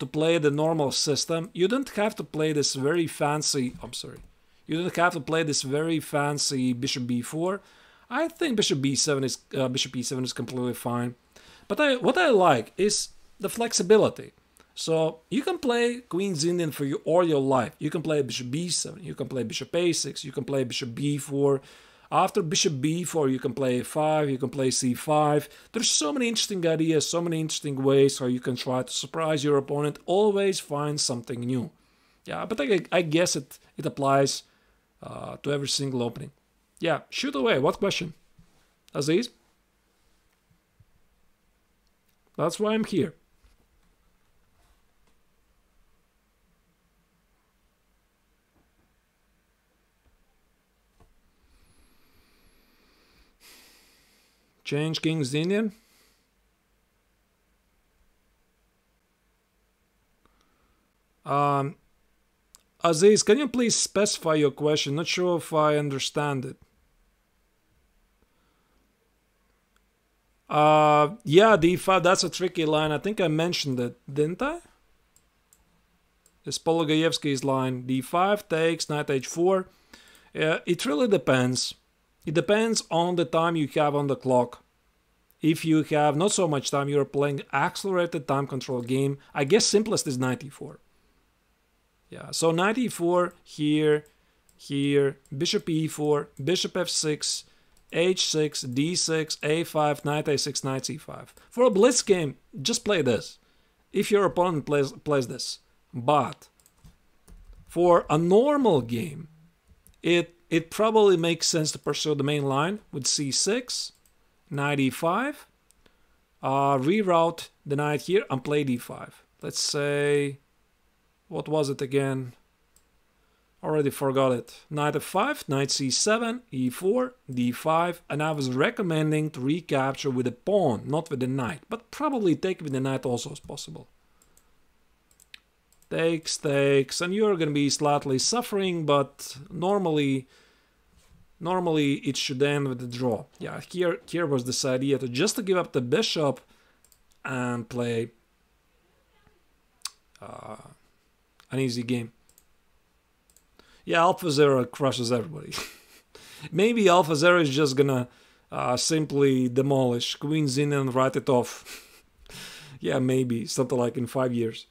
to play the normal system. You don't have to play this very fancy. I'm sorry. You don't have to play this very fancy Bishop b four. I think Bishop b seven is uh, Bishop e seven is completely fine. But I, what I like is the flexibility. So you can play Queen's Indian for you all your life. You can play Bishop b seven, you can play Bishop a six, you can play Bishop b four. After Bishop b four, you can play a five, you can play c five. There's so many interesting ideas, so many interesting ways how you can try to surprise your opponent. Always find something new. Yeah, but I, I guess it, it applies uh, to every single opening. Yeah, shoot away. What question? Aziz? That's why I'm here. Change King's Indian. Um, Aziz, can you please specify your question? Not sure if I understand it. Uh, yeah, d five, that's a tricky line. I think I mentioned it, didn't I? It's Pologayevsky's line. d five takes, knight h four. Uh, it really depends. It depends on the time you have on the clock. If you have not so much time, you're playing accelerated time control game. I guess simplest is knight e four. Yeah, so knight e four, here, here, bishop e four, bishop f six, h six, d six, a five, knight a six, knight c five. For a blitz game, just play this. If your opponent plays, plays this. But for a normal game, it... It probably makes sense to pursue the main line with c six, knight e five, uh, reroute the knight here and play d five. Let's say, what was it again? Already forgot it. Knight f five, knight c seven, e four, d five, and I was recommending to recapture with a pawn, not with the knight, but probably take with the knight also as possible. Takes, takes, and you're going to be slightly suffering, but normally normally it should end with a draw. Yeah, here here was this idea to just to give up the bishop and play uh, an easy game. Yeah, Alpha Zero crushes everybody. Maybe Alpha Zero is just going to uh, simply demolish Queen's Indian and write it off. Yeah, maybe, something like in five years.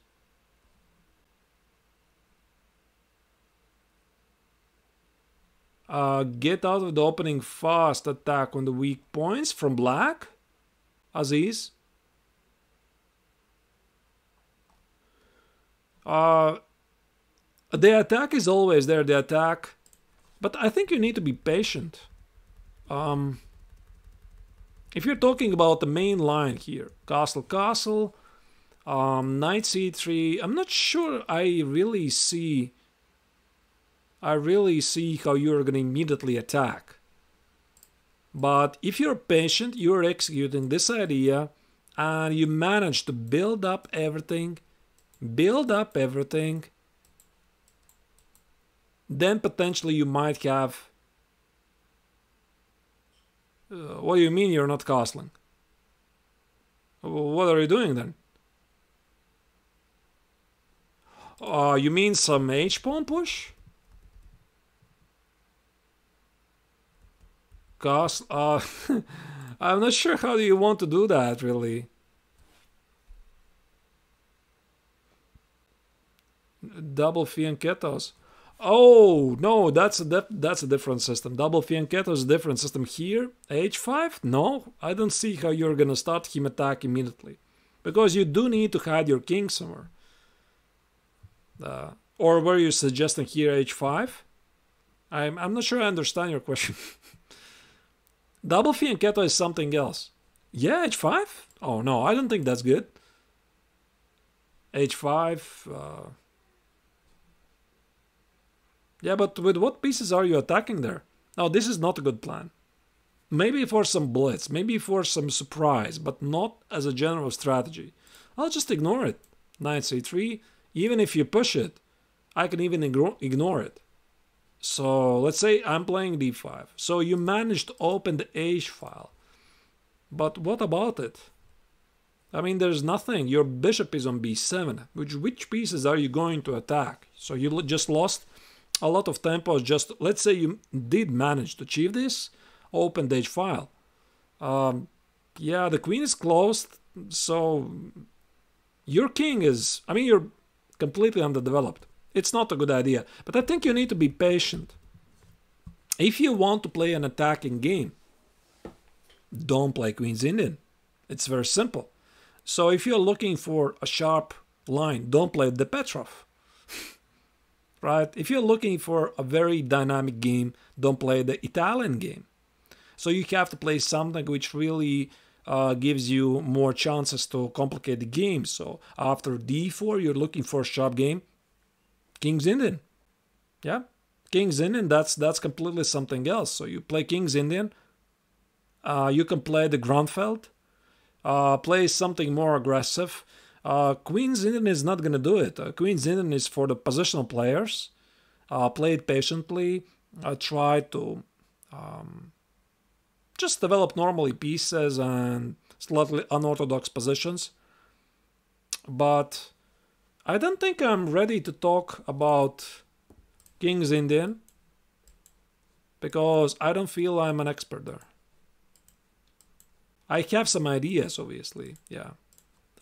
Uh, get out of the opening fast, attack on the weak points from black, Aziz. Uh, the attack is always there, the attack, but I think you need to be patient. Um, if you're talking about the main line here, castle, castle, um, knight c three, I'm not sure I really see... I really see how you're going to immediately attack. But if you're patient, you're executing this idea and you manage to build up everything, build up everything, then potentially you might have... Uh, what do you mean you're not castling? What are you doing then? Uh, you mean some h-pawn push? Uh, I'm not sure how do you want to do that, really. Double fianchettos. Oh, no, that's a, that's a different system. Double fianchettos is a different system. Here, h five? No, I don't see how you're going to start him attack immediately. Because you do need to hide your king somewhere. Uh, or were you suggesting here h five? I'm, I'm not sure I understand your question. Double fianchetto is something else. Yeah, h five? Oh, no, I don't think that's good. h five... Uh... Yeah, but with what pieces are you attacking there? No, this is not a good plan. Maybe for some blitz, maybe for some surprise, but not as a general strategy. I'll just ignore it. knight c three, even if you push it, I can even ignore it. So let's say I'm playing d five. So you managed to open the h file. But what about it? I mean, there's nothing. Your bishop is on b seven. Which, which pieces are you going to attack? So you just lost a lot of tempos. Just let's say you did manage to achieve this. Open the h file. Um, yeah, the queen is closed. So your king is, I mean, you're completely underdeveloped. It's not a good idea, but I think you need to be patient. If you want to play an attacking game, don't play Queen's Indian. It's very simple. So if you're looking for a sharp line, don't play the Petrov. Right? If you're looking for a very dynamic game, don't play the Italian game. So you have to play something which really Uh, gives you more chances to complicate the game. So after d four, you're looking for a sharp game. King's Indian. Yeah, King's Indian, that's that's completely something else. So you play King's Indian. Uh, you can play the Grunfeld. Uh, play something more aggressive. Uh, Queen's Indian is not going to do it. Uh, Queen's Indian is for the positional players. Uh, play it patiently. Uh, try to... Um, Just develop normally pieces and slightly unorthodox positions. But I don't think I'm ready to talk about King's Indian, because I don't feel I'm an expert there. I have some ideas, obviously, yeah.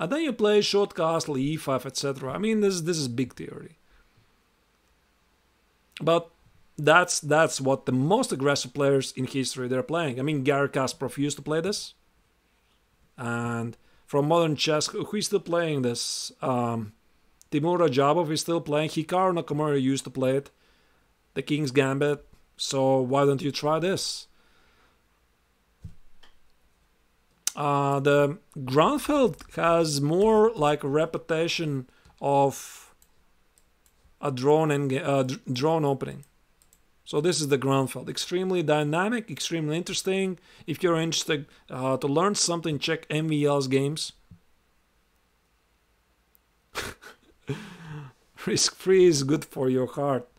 And then you play short castle, e five, et cetera. I mean, this, this is big theory. But... That's that's what the most aggressive players in history they're playing. I mean, Garry Kasparov used to play this. And from modern chess, who is still playing this? Um, Teimour Radjabov is still playing. Hikaru Nakamura used to play it. The King's Gambit. So why don't you try this? Uh, the Grunfeld has more like a reputation of a drawn, in, uh, drawn opening. So this is the Grunfeld. Extremely dynamic, extremely interesting. If you're interested uh, to learn something, check M V L's games. Risk-free is good for your heart.